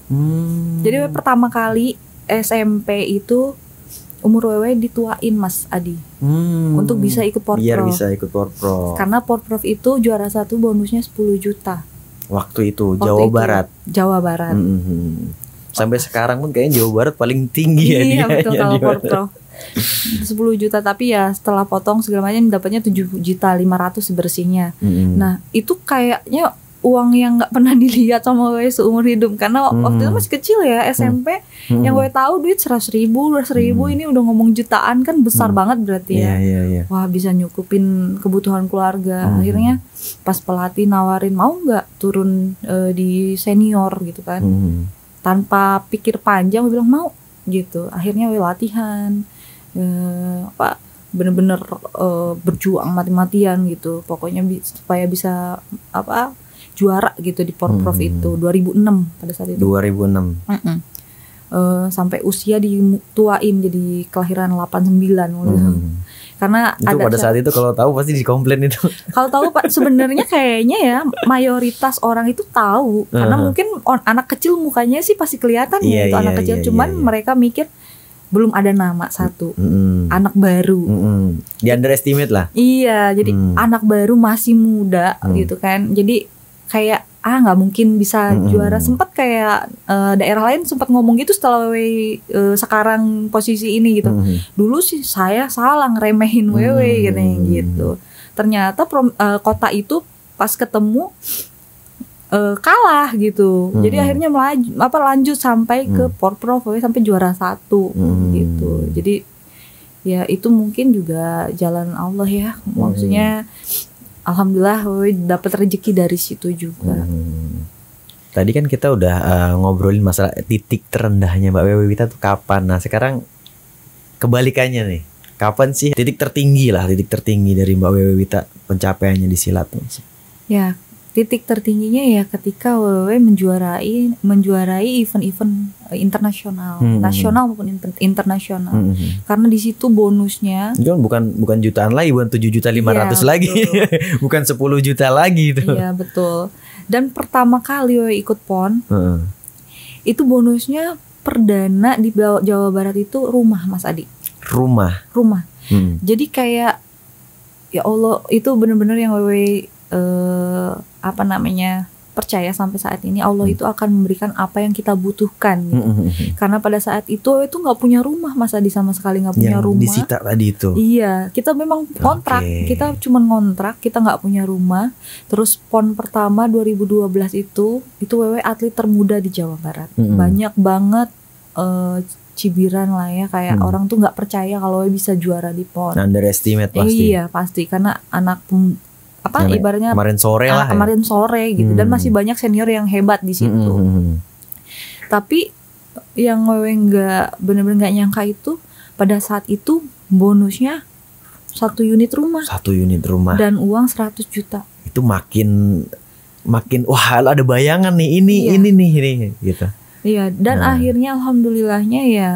Jadi Wewe pertama kali SMP itu umur Wewe dituain Mas Adi untuk bisa ikut Porprov. Biar bisa ikut Porprov. Karena Porprov itu juara satu bonusnya 10 juta. Waktu itu Jawa Barat. Sampai sekarang pun kayaknya Jawa Barat paling tinggi ya. Iya betul ya, kalau Porprov 10 juta, tapi ya setelah potong segala macam dapatnya 7.500.000 bersihnya. Nah itu kayaknya uang yang nggak pernah dilihat sama Wewe seumur hidup, karena waktu itu masih kecil ya SMP. Yang Wewe tahu duit 100.000, 200.000, ini udah ngomong jutaan kan, besar banget berarti ya. Yeah. Wah bisa nyukupin kebutuhan keluarga. Akhirnya pas pelatih nawarin mau nggak turun di senior gitu kan, tanpa pikir panjang Wewe bilang mau gitu. Akhirnya Wewe latihan, apa bener-bener berjuang mati-matian gitu, pokoknya supaya bisa apa juara gitu di Porprov itu 2006 pada saat itu. 2006. Sampai usia dituain jadi kelahiran 89 karena itu ada pada saat itu kalau tahu pasti dikomplain itu. Kalau tahu Pak, sebenarnya kayaknya ya mayoritas orang itu tahu karena mungkin anak kecil mukanya sih pasti kelihatan gitu, anak kecil cuman mereka mikir belum ada nama satu, anak baru, di underestimate lah. Iya, jadi anak baru masih muda gitu kan, jadi kayak nggak mungkin bisa juara. Sempat kayak daerah lain sempat ngomong gitu setelah Wewe sekarang posisi ini gitu. Dulu sih saya salah ngeremehin Wewe gitu. Ternyata kota itu pas ketemu kalah gitu. Jadi akhirnya lanjut sampai ke Porprov sampai juara 1 gitu. Jadi ya itu mungkin juga jalan Allah ya. Maksudnya alhamdulillah Wewe dapat rezeki dari situ juga. Tadi kan kita udah ngobrolin masalah titik terendahnya Mbak Wewe Wita tuh kapan. Nah, sekarang kebalikannya nih. Kapan sih titik tertinggi dari Mbak Wewe Wita pencapaiannya di silat? Ya, titik tertingginya ya ketika Wewe menjuarai event-event internasional, nasional maupun internasional. Karena di situ bonusnya itu bukan jutaan lagi, bukan 7.500.000 lagi. Bukan 10 juta lagi itu. Iya, betul. Dan pertama kali Wewe ikut PON, itu bonusnya perdana di Jawa Barat itu rumah Mas Adi. Rumah. Jadi kayak ya Allah, itu benar-benar yang Wewe apa namanya percaya sampai saat ini Allah itu akan memberikan apa yang kita butuhkan gitu. Karena pada saat itu nggak punya rumah, Mas Adi sama sekali nggak punya rumah. Yang disita tadi itu. Iya, kita memang kontrak, kita cuma ngontrak, kita nggak punya rumah. Terus PON pertama 2012 itu Wewe atlet termuda di Jawa Barat. Banyak banget cibiran lah ya, kayak orang tuh nggak percaya kalau Wewe bisa juara di PON. Underestimate pasti. Iya pasti, karena anak ibaratnya kemarin sore lah, kemarin sore gitu, dan masih banyak senior yang hebat di situ. Tapi yang Wewe nggak, bener-bener nggak nyangka itu pada saat itu bonusnya 1 unit rumah, 1 unit rumah dan uang 100 juta. Itu makin wah, ada bayangan nih ini gitu. Iya, dan akhirnya alhamdulillahnya ya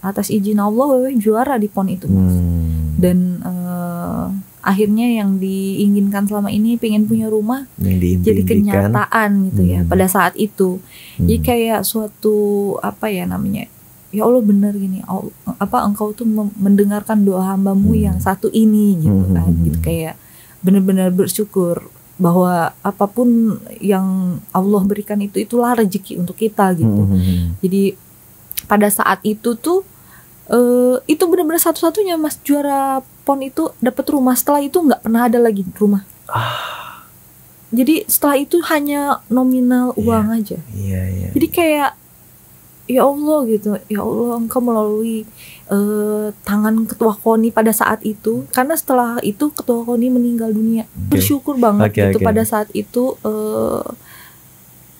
atas izin Allah Wewe juara di PON itu, Mas. Dan akhirnya yang diinginkan selama ini, pengen punya rumah, jadi kenyataan gitu ya pada saat itu. Jadi kayak suatu apa ya namanya, ya Allah bener gini, apa engkau tuh mendengarkan doa hambamu yang satu ini gitu kan, gitu kayak bener-bener bersyukur bahwa apapun yang Allah berikan itulah rezeki untuk kita gitu. Jadi pada saat itu tuh itu benar-benar satu-satunya, Mas, juara PON itu dapat rumah. Setelah itu nggak pernah ada lagi rumah. Jadi setelah itu hanya nominal uang aja. Jadi kayak ya Allah gitu, ya Allah engkau melalui tangan ketua KONI pada saat itu, karena setelah itu ketua KONI meninggal dunia. Bersyukur banget gitu pada saat itu.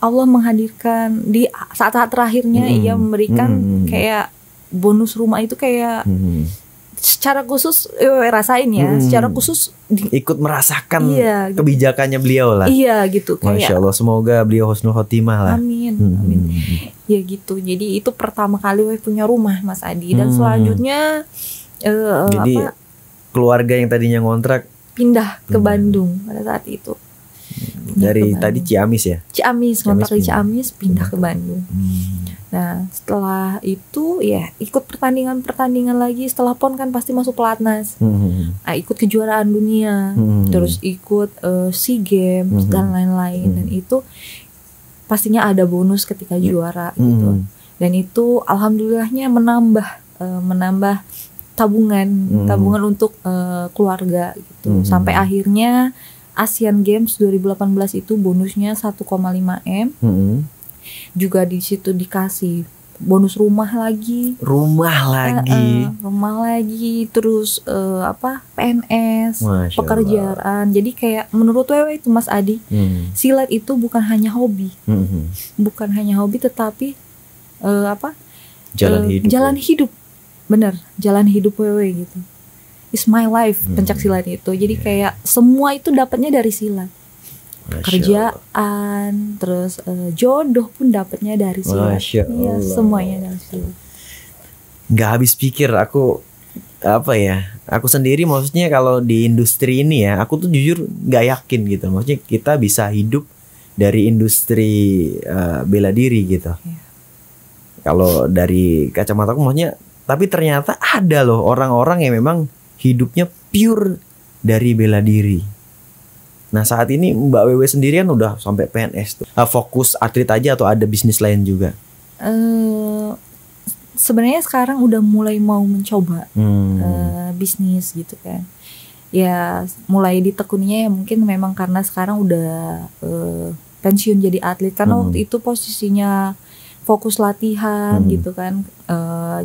Allah menghadirkan di saat-saat terakhirnya, Ia memberikan kayak bonus rumah itu kayak secara khusus rasain ya, secara khusus ikut merasakan kebijakannya beliau lah. Iya gitu. Masya Allah, semoga beliau husnul khotimah lah. Amin, amin. Ya gitu. Jadi itu pertama kali Wewe punya rumah, Mas Adi. Dan selanjutnya jadi keluarga yang tadinya ngontrak pindah ke Bandung pada saat itu. Dari tadi Ciamis ya? Ciamis, ngontrak di Ciamis pindah ke Bandung. Nah setelah itu ya ikut pertandingan lagi. Setelah PON kan pasti masuk pelatnas, nah, ikut kejuaraan dunia, terus ikut SEA Games dan lain-lain. Dan itu pastinya ada bonus ketika juara gitu. Dan itu alhamdulillahnya menambah tabungan untuk keluarga gitu. Sampai akhirnya Asian Games 2018 itu bonusnya 1,5 M. Juga di situ dikasih bonus rumah lagi, terus PNS, Masya pekerjaan. Allah. Jadi kayak menurut Wewe itu, Mas Adi, silat itu bukan hanya hobi, tetapi jalan hidup, bener, jalan hidup Wewe gitu. It's my life, pencak silat itu. Jadi kayak semua itu dapatnya dari silat. Kerjaan, terus jodoh pun dapatnya dari silat. Iya, semuanya dari silat. Nggak habis pikir aku, aku sendiri maksudnya kalau di industri ini ya, aku tuh jujur nggak yakin gitu. Maksudnya kita bisa hidup dari industri bela diri gitu. Kalau dari kacamata aku maksudnya, tapi ternyata ada loh orang-orang yang memang hidupnya pure dari bela diri. Nah saat ini Mbak Wewe sendirian udah sampai PNS tuh. Fokus atlet aja atau ada bisnis lain juga? Sebenarnya sekarang udah mulai mau mencoba bisnis gitu kan. Ya mulai ditekuninya ya mungkin memang karena sekarang udah pensiun jadi atlet. Karena waktu itu posisinya fokus latihan gitu kan.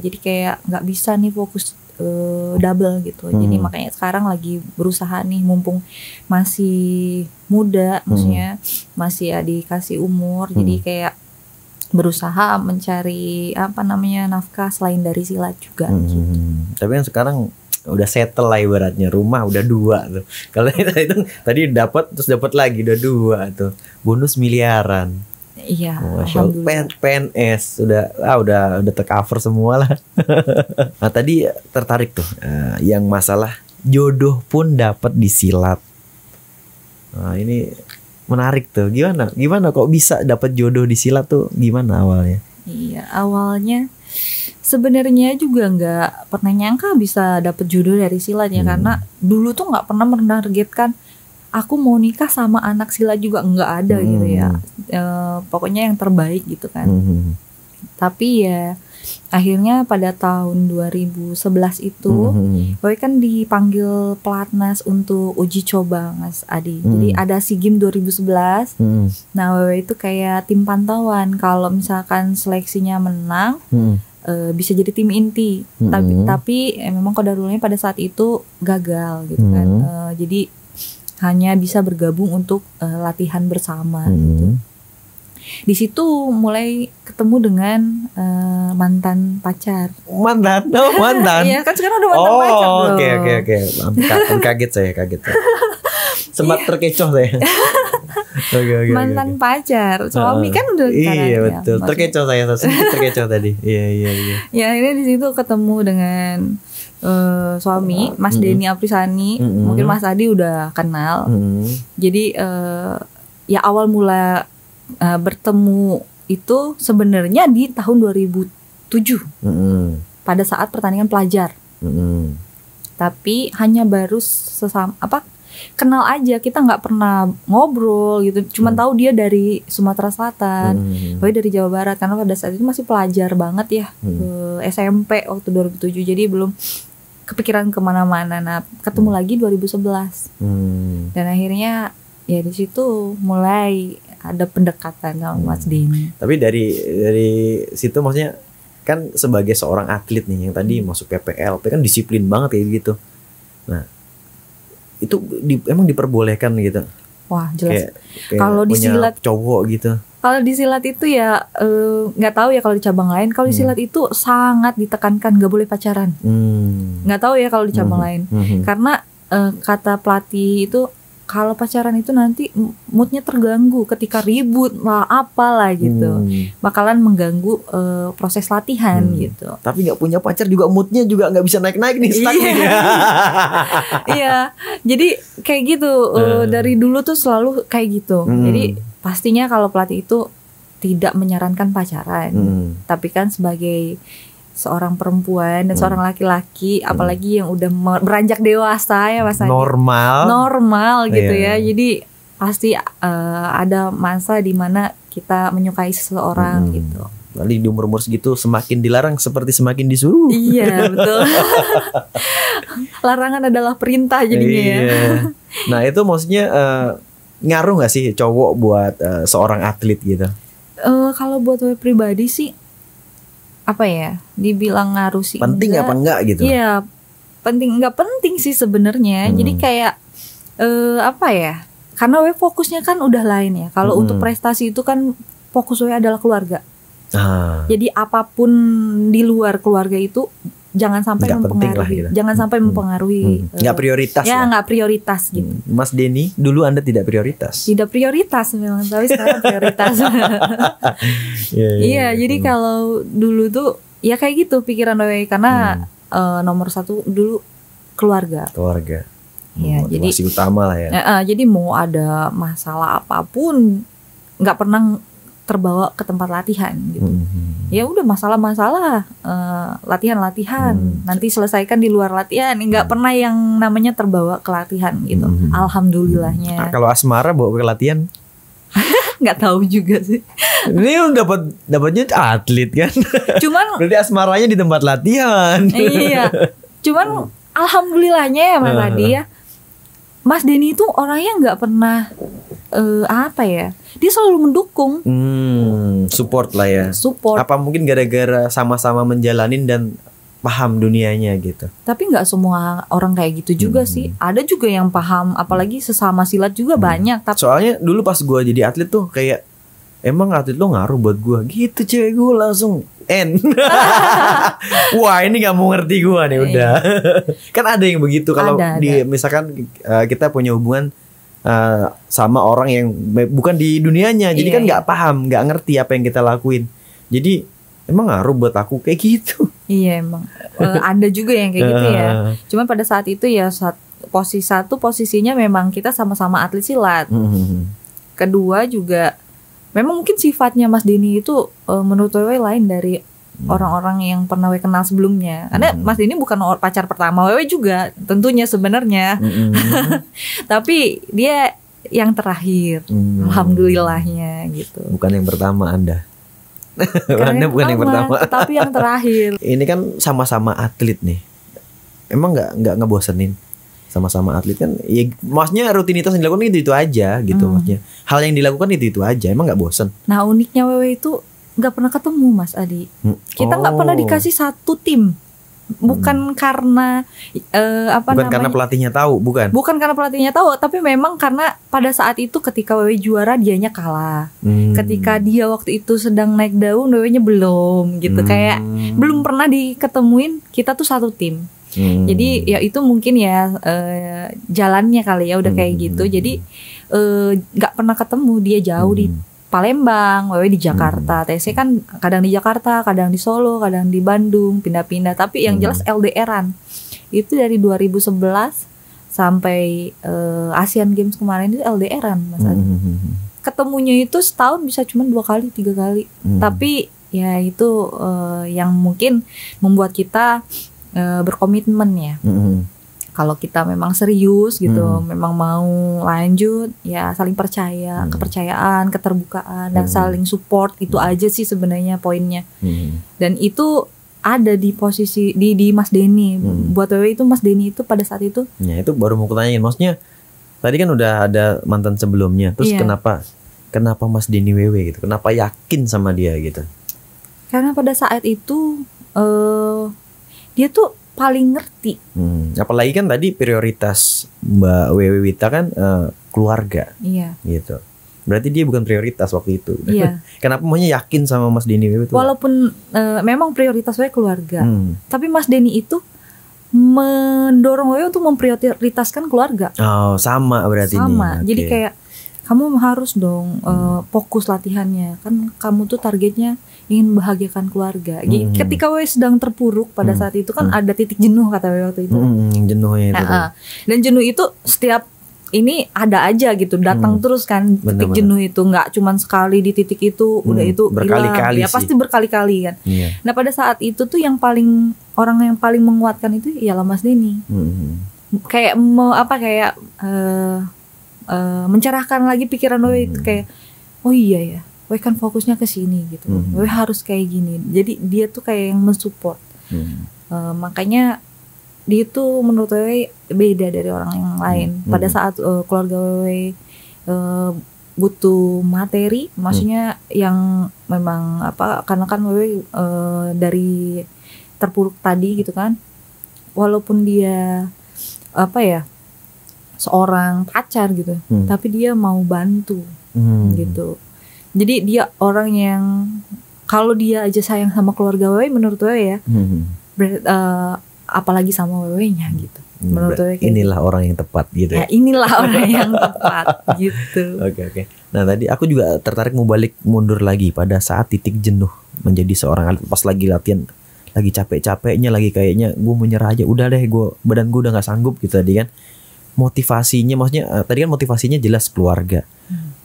Jadi kayak nggak bisa nih fokus double gitu. Jadi makanya sekarang lagi berusaha nih, mumpung masih muda, maksudnya masih dikasih umur, jadi kayak berusaha mencari nafkah selain dari silat juga gitu. Tapi yang sekarang udah settle lah ibaratnya, rumah udah 2 tuh. Kalau itu tadi dapat, terus dapat lagi, udah 2 tuh. Bonus miliaran. Iya, PNS udah tercover semua lah. Nah tadi tertarik tuh yang masalah jodoh pun dapat disilat. Nah, ini menarik tuh. Gimana kok bisa dapat jodoh disilat tuh? Gimana awalnya? Iya, awalnya sebenarnya juga nggak pernah nyangka bisa dapat jodoh dari silat ya, karena dulu tuh nggak pernah menargetkan aku mau nikah sama anak silat juga nggak ada gitu ya. Pokoknya yang terbaik gitu kan. Tapi ya akhirnya pada tahun 2011 itu gue kan dipanggil pelatnas untuk uji coba, Mas Adi. Jadi ada SEA Games 2011. Nah, gue itu kayak tim pantauan. Kalau misalkan seleksinya menang, bisa jadi tim inti. Tapi memang kodarulnya pada saat itu gagal gitu kan. Jadi hanya bisa bergabung untuk latihan bersama gitu. Di situ mulai ketemu dengan mantan pacar. Mantan. Iya, kan sekarang udah mantan pacar. Oke. Kaget saya, Sempat terkecoh saya. Mantan pacar, suami kan udah sekarang. Iya, betul. Ya, terkecoh saya, sedikit terkecoh tadi. Iya. Ya, akhirnya di situ ketemu dengan suami, Mas Denny Aprisani. Mungkin Mas Adi udah kenal. Jadi ya awal mula bertemu itu sebenarnya di tahun 2007 pada saat pertandingan pelajar. Tapi hanya baru kenal aja, kita nggak pernah ngobrol gitu, cuma tahu dia dari Sumatera Selatan, gue dari Jawa Barat karena pada saat itu masih pelajar banget ya, SMP waktu 2007, jadi belum kepikiran kemana-mana. Nah, ketemu lagi 2011 dan akhirnya ya di situ mulai ada pendekatan sama Mas Denny. Tapi dari situ maksudnya kan sebagai seorang atlet nih yang tadi masuk PPLP kan disiplin banget kayak gitu. Nah, itu emang diperbolehkan gitu. Wah, jelas. Kalau di silat cowok gitu. Kalau di silat itu ya nggak tahu ya kalau di cabang lain. Kalau di silat itu sangat ditekankan nggak boleh pacaran. Nggak tahu ya kalau di cabang lain. Karena kata pelatih itu kalau pacaran itu nanti moodnya terganggu ketika ribut lah apalah gitu, bakalan mengganggu proses latihan gitu. Tapi nggak punya pacar juga moodnya juga nggak bisa naik-naik nih stuck. Iya, jadi kayak gitu dari dulu tuh selalu kayak gitu. Jadi pastinya kalau pelatih itu tidak menyarankan pacaran, tapi kan sebagai seorang perempuan dan seorang laki-laki, apalagi yang udah beranjak dewasa ya Mas Adi. Normal gitu ya. Jadi pasti ada masa di mana kita menyukai seseorang gitu. Lalu di umur-umur segitu semakin dilarang seperti semakin disuruh. Iya, betul. Larangan adalah perintah jadinya ya. Nah, itu maksudnya ngaruh nggak sih cowok buat seorang atlet gitu? Kalau buat gue pribadi sih apa ya, dibilang ngaruh sih penting enggak, apa enggak gitu. Iya, penting enggak penting sih sebenarnya. Jadi kayak apa ya, karena we fokusnya kan udah lain ya. Kalau untuk prestasi itu kan fokus we adalah keluarga. Jadi apapun di luar keluarga itu jangan sampai mempengaruhi gitu. Jangan sampai mempengaruhi. Enggak prioritas. Ya, enggak prioritas gitu. Mas Denny, dulu Anda tidak prioritas. Tidak prioritas memang, tapi sekarang prioritas. Iya, jadi kalau dulu tuh ya kayak gitu pikiran Dewi karena nomor satu dulu keluarga. Ya, jadi masih utama lah ya. Jadi mau ada masalah apapun enggak pernah terbawa ke tempat latihan gitu. Ya udah masalah-masalah latihan-latihan nanti selesaikan di luar latihan, nggak pernah yang namanya terbawa ke latihan gitu. Alhamdulillahnya. Nah, kalau asmara bawa ke latihan nggak tahu juga sih. Ini dapatnya atlet kan. Cuman berarti asmaranya di tempat latihan. Iya. Cuman alhamdulillahnya ya Mas Adi ya. Mas Denny itu orangnya nggak pernah apa ya, dia selalu mendukung, support lah ya. Support. Apa mungkin gara-gara sama-sama menjalanin dan paham dunianya gitu. Tapi nggak semua orang kayak gitu juga sih. Ada juga yang paham, apalagi sesama silat juga banyak. Tapi soalnya dulu pas gue jadi atlet tuh kayak emang atlet lo ngaruh buat gue gitu, cewek gue langsung wah ini gak mau ngerti gue nih udah. Kan ada yang begitu kalau di misalkan kita punya hubungan sama orang yang bukan di dunianya, jadi kan gak paham, gak ngerti apa yang kita lakuin. Jadi emang ngaruh buat aku kayak gitu. Iya emang ada juga yang kayak gitu ya. Cuman pada saat itu ya posisinya memang kita sama-sama atlet silat. Kedua juga memang mungkin sifatnya Mas Denny itu menurut gue lain dari orang-orang yang pernah Wewe kenal sebelumnya. Karena Mas Denny bukan pacar pertama Wewe juga tentunya sebenarnya. Tapi dia yang terakhir, alhamdulillahnya gitu. Bukan yang pertama Anda. Anda bukan yang pertama, tapi yang terakhir. Ini kan sama-sama atlet nih. Emang nggak ngebosenin? Sama-sama atlet kan, ya, maksudnya rutinitas yang dilakukan itu aja gitu, maksudnya hal yang dilakukan itu aja, emang nggak bosen. Nah uniknya Wewe itu nggak pernah ketemu Mas Adi, kita nggak pernah dikasih satu tim, bukan karena bukan namanya, karena pelatihnya tahu, bukan karena pelatihnya tahu, tapi memang karena pada saat itu ketika Wewe juara dianya kalah, ketika dia waktu itu sedang naik daun Wewenya belum gitu, kayak belum pernah diketemuin, kita tuh satu tim. Jadi ya itu mungkin ya jalannya kali ya udah kayak gitu. Jadi gak pernah ketemu. Dia jauh di Palembang, Wewe di Jakarta. TC kan kadang di Jakarta, kadang di Solo, kadang di Bandung, pindah-pindah. Tapi yang jelas LDR-an. Itu dari 2011 sampai Asian Games kemarin itu LDR-an Mas Adi. Ketemunya itu setahun bisa cuma 2 kali, 3 kali. Tapi ya itu yang mungkin membuat kita berkomitmen ya. Kalau kita memang serius gitu, memang mau lanjut, ya saling percaya, kepercayaan, keterbukaan, dan saling support, itu aja sih sebenarnya poinnya. Dan itu ada di posisi di Mas Denny. Buat Wewe itu Mas Denny itu pada saat itu. Ya itu baru mau kutanyain, maksudnya tadi kan udah ada mantan sebelumnya, terus kenapa Mas Denny Wewe gitu, kenapa yakin sama dia gitu? Karena pada saat itu dia tuh paling ngerti. Apalagi kan tadi prioritas Mbak Wewe Wita kan keluarga. Iya. Gitu. Berarti dia bukan prioritas waktu itu. Iya. Kenapa maunya yakin sama Mas Denny Wewe itu? Walaupun memang prioritas Wewe keluarga, tapi Mas Denny itu mendorong Wewe untuk memprioritaskan keluarga. Oh, sama berarti ini. Sama. Okay. Jadi kayak kamu harus dong fokus latihannya, kan kamu tuh targetnya ingin membahagiakan keluarga. Ketika Wewe sedang terpuruk pada saat itu kan ada titik jenuh kata Wewe waktu itu. Jenuhnya itu. Dan jenuh itu setiap ini ada aja gitu, datang terus kan titik jenuh itu, nggak cuman sekali di titik itu, udah itu berkali-kali. Ya pasti berkali-kali kan. Yeah. Nah pada saat itu tuh yang paling orang yang menguatkan itu ialah Mas Denny. Kayak mau apa kayak mencerahkan lagi pikiran Wewe itu, kayak oh iya ya, Wewe kan fokusnya ke sini gitu, Wewe harus kayak gini. Jadi dia tuh kayak yang mensupport. Makanya dia tuh menurut Wewe beda dari orang yang lain. Pada saat keluarga Wewe butuh materi, maksudnya yang memang apa, karena kan Wewe dari terpuruk tadi gitu kan, walaupun dia apa ya seorang pacar gitu, tapi dia mau bantu gitu. Jadi dia orang yang kalau dia aja sayang sama keluarga Wewe, menurut Wewe ya, apalagi sama Wewenya gitu. Menurut Wewe inilah orang yang tepat gitu. Ya, inilah orang yang tepat gitu. Oke. Nah tadi aku juga tertarik mau balik mundur lagi pada saat titik jenuh menjadi seorang atlet, pas lagi latihan, lagi capek-capeknya, lagi kayaknya gue menyerah aja, udah deh, badan gue udah nggak sanggup gitu tadi kan. Motivasinya maksudnya tadi kan motivasinya jelas keluarga.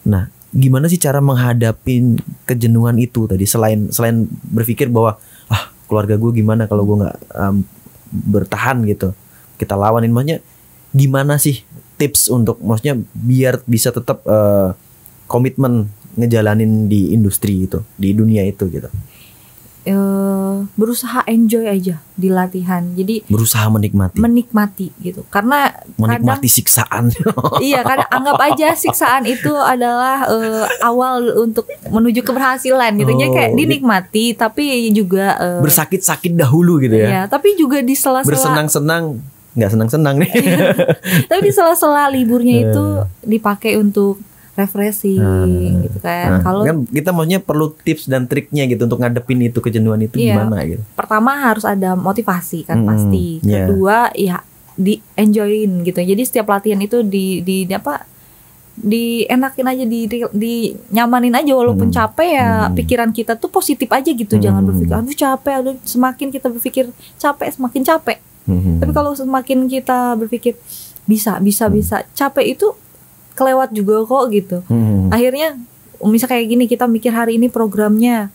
Nah, gimana sih cara menghadapi kejenuhan itu tadi, selain berpikir bahwa keluarga gue gimana kalau gue nggak bertahan gitu, kita lawanin, maksudnya gimana sih tips untuk maksudnya biar bisa tetap komitmen ngejalanin di industri itu, di dunia itu gitu? Berusaha enjoy aja di latihan. Jadi berusaha menikmati gitu. Karena menikmati kadang, siksaan. Iya, kadang anggap aja siksaan itu adalah awal untuk menuju keberhasilan gitu. Jadi kayak dinikmati tapi juga bersakit-sakit dahulu gitu ya. Iya, tapi juga di sela-sela bersenang-senang, enggak senang-senang nih. Tapi di sela-sela liburnya itu dipakai untuk refreshing gitu kan. Kalau kan kita maunya perlu tips dan triknya gitu untuk ngadepin itu kejenuhan itu, gimana gitu. Pertama harus ada motivasi kan pasti. Kedua ya di enjoyin gitu. Jadi setiap latihan itu dienakin aja, di nyamanin aja, walaupun capek ya pikiran kita tuh positif aja gitu. Jangan berpikir aduh capek, aduh, semakin kita berpikir capek semakin capek. Tapi kalau semakin kita berpikir bisa capek itu kelewat juga kok gitu. Akhirnya misalnya kayak gini, kita mikir hari ini programnya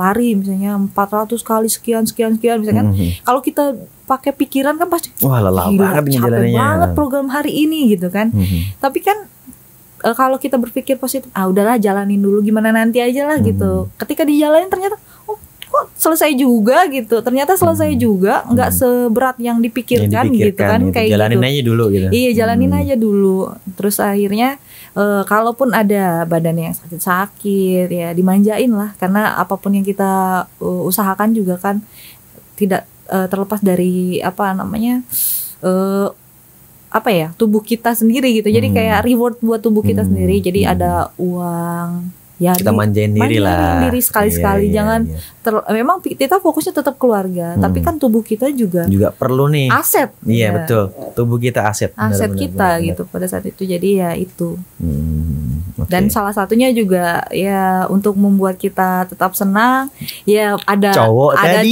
lari misalnya 400 kali sekian misalkan. Kalau kita pakai pikiran kan pasti wah lelah banget, capek banget program hari ini gitu kan. Tapi kan kalau kita berpikir positif, ah udahlah jalanin dulu gimana nanti aja lah gitu. Ketika dijalanin ternyata kok selesai juga gitu. Ternyata selesai juga, nggak seberat yang dipikirkan gitu kan, kayak jalanin gitu aja dulu gitu. Iya, jalanin aja dulu. Terus akhirnya kalaupun ada badannya yang sakit-sakit ya dimanjain lah, karena apapun yang kita usahakan juga kan tidak terlepas dari tubuh kita sendiri gitu. Jadi kayak reward buat tubuh kita sendiri. Jadi ada uang. Ya, kita manjain diri lah. Diri sekali-sekali, iya, jangan memang kita fokusnya tetap keluarga, tapi kan tubuh kita juga perlu nih aset. Iya, ya, betul. Tubuh kita aset. Aset benar, kita benar, gitu pada saat itu. Jadi ya itu. Okay. Dan salah satunya juga ya untuk membuat kita tetap senang, ya ada cowok tadi.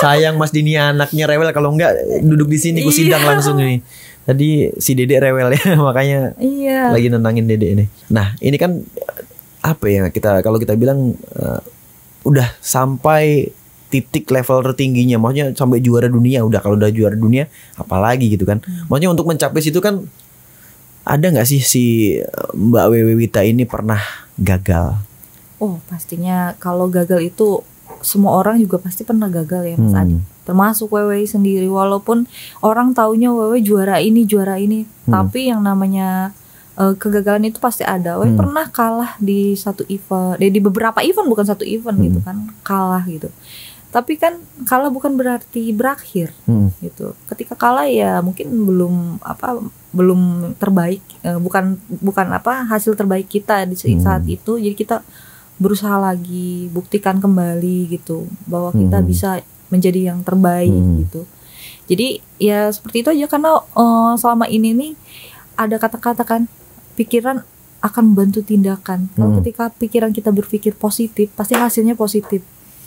Sayang Mas Denny anaknya rewel, kalau enggak duduk di sini kusidang langsung nih. Tadi si Dede rewel ya, makanya lagi nenangin Dede ini. Nah, ini kan apa ya, kalau kita bilang udah sampai titik level tertingginya, maksudnya sampai juara dunia. Kalau udah juara dunia apalagi gitu kan. Maksudnya untuk mencapai situ kan, ada nggak sih si Mbak Wewe Wita ini pernah gagal? Oh, pastinya kalau gagal itu semua orang juga pasti pernah gagal ya, Mas Adi. Termasuk Wewe sendiri, walaupun orang taunya Wewe juara ini, tapi yang namanya kegagalan itu pasti ada. Wewe pernah kalah di satu event, di beberapa event, bukan satu event gitu kan, kalah gitu. Tapi kan kalah bukan berarti berakhir gitu. Ketika kalah ya mungkin belum terbaik, bukan hasil terbaik kita di saat itu. Jadi kita berusaha lagi, buktikan kembali gitu bahwa kita bisa menjadi yang terbaik gitu. Jadi ya seperti itu aja, karena selama ini nih ada kata-kata kan, pikiran akan membantu tindakan. Kalau ketika pikiran kita berpikir positif, pasti hasilnya positif.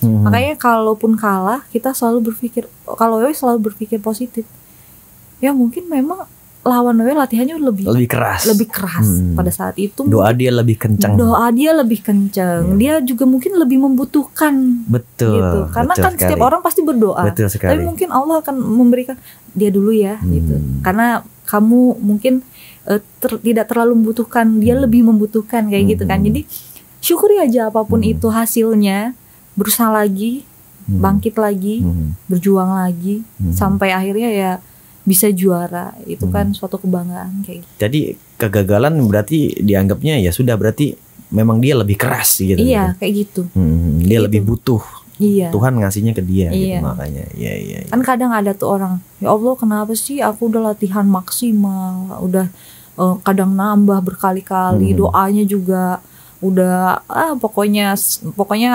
Makanya kalaupun kalah, kita selalu berpikir, kalau Wewe selalu berpikir positif. Ya mungkin memang lawan Wewe latihannya lebih keras pada saat itu. Doa dia lebih kencang. Dia juga mungkin lebih membutuhkan. Betul. Gitu. Karena betul kan sekali. Setiap orang pasti berdoa. Betul sekali. Tapi mungkin Allah akan memberikan dia dulu ya gitu. Karena kamu mungkin tidak terlalu membutuhkan, dia lebih membutuhkan kayak gitu kan. Jadi syukuri aja apapun itu hasilnya, berusaha lagi, bangkit lagi, berjuang lagi sampai akhirnya ya bisa juara. Itu kan suatu kebanggaan kayak gitu. Jadi kegagalan berarti dianggapnya ya sudah, berarti memang dia lebih keras gitu. Iya, gitu. Kayak gitu. Dia gitu. Lebih butuh. Iya. Tuhan ngasihnya ke dia, iya, gitu makanya. Iya. Kan kadang ada tuh orang, ya Allah kenapa sih aku udah latihan maksimal, udah kadang nambah berkali-kali, doanya juga udah pokoknya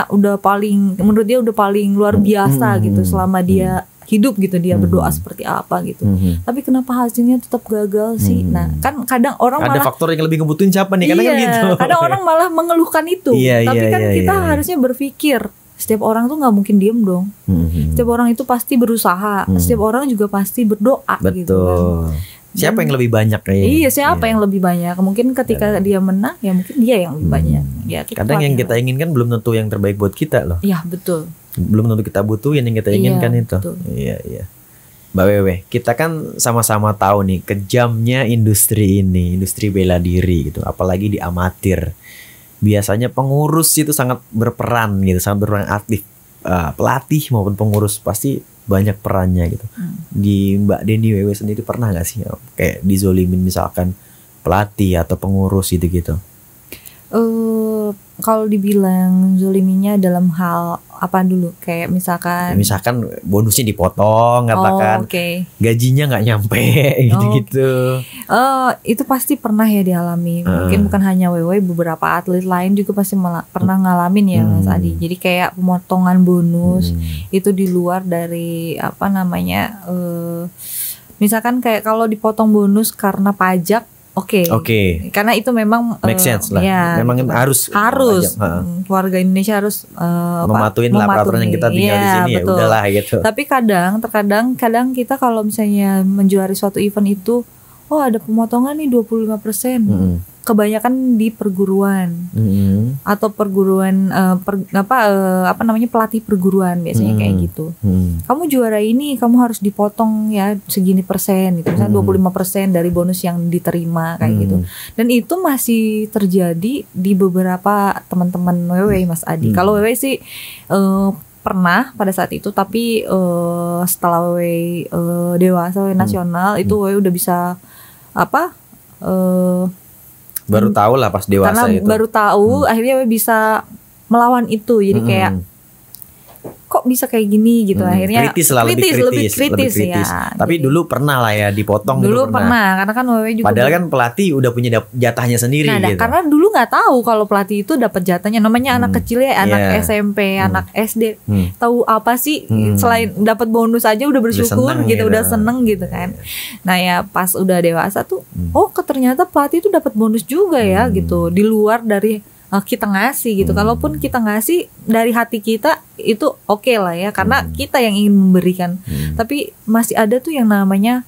udah paling, menurut dia udah paling luar biasa gitu selama dia hidup gitu, dia berdoa seperti apa gitu. Tapi kenapa hasilnya tetap gagal sih? Nah, kan kadang orang ada faktor yang lebih ngebutuhin siapa nih, kadang kan gitu. Kadang orang malah mengeluhkan itu. Tapi kan kita harusnya berpikir, setiap orang tuh nggak mungkin diem dong. Setiap orang itu pasti berusaha, setiap orang juga pasti berdoa. Betul. Gitu kan. Siapa yang lebih banyak ya? Iya, siapa yang lebih banyak? Mungkin ketika dia menang, ya mungkin dia yang lebih banyak. Ya, kadang yang kita inginkan belum tentu yang terbaik buat kita loh. Iya, betul. Belum tentu kita butuhin yang kita inginkan, iya, itu. Betul. Iya. Mbak Wewe, kita kan sama-sama tahu nih kejamnya industri ini, industri bela diri gitu, apalagi di amatir. Biasanya pengurus itu sangat berperan gitu, sangat berperan aktif. Pelatih maupun pengurus pasti banyak perannya gitu. Di Mbak Denny Wewe sendiri pernah gak sih kayak dizolimin misalkan pelatih atau pengurus gitu-gitu? Kalau dibilang zoliminya dalam hal apa dulu? Kayak misalkan bonusnya dipotong, katakan gajinya gak nyampe gitu-gitu. Itu pasti pernah ya dialami. Mungkin bukan hanya Wewe, beberapa atlet lain juga pasti pernah ngalamin ya, Mas Adi. Jadi kayak pemotongan bonus itu di luar dari misalkan kayak kalau dipotong bonus karena pajak. Oke. Karena itu memang make sense lah. Ya, memang gitu. harus keluarga Indonesia harus mematuhi peraturan yang kita tinggal di sini, betul. Ya udahlah gitu. Tapi terkadang kita kalau misalnya menjuari suatu event itu, ada pemotongan nih 25%. kebanyakan di perguruan atau perguruan pelatih perguruan biasanya kayak gitu. Kamu juara ini kamu harus dipotong ya segini persen gitu, misalnya 25% dari bonus yang diterima kayak gitu. Dan itu masih terjadi di beberapa teman-teman Wewe, Mas Adi. Kalau Wewe sih pernah pada saat itu, tapi setelah Wewe dewasa, Wewe nasional itu Wewe udah bisa apa? Baru tahu lah pas dewasa karena itu. Karena baru tahu akhirnya bisa melawan itu. Jadi kayak kok bisa kayak gini gitu akhirnya. Kritis, lebih kritis. Ya, tapi gitu. Dulu pernah lah ya dipotong. Dulu pernah karena kan Wewe juga. Padahal kan pelatih udah punya jatahnya sendiri. Nah, gitu. Karena dulu nggak tahu kalau pelatih itu dapat jatahnya. Namanya anak kecil ya, anak SMP, anak SD. Tahu apa sih? Selain dapat bonus aja udah bersyukur gitu, udah seneng gitu kan. Nah ya pas udah dewasa tuh, oh ternyata pelatih itu dapat bonus juga ya gitu. Di luar dari kita ngasih gitu, kalaupun kita ngasih dari hati kita itu oke lah ya, karena kita yang ingin memberikan. Tapi masih ada tuh yang namanya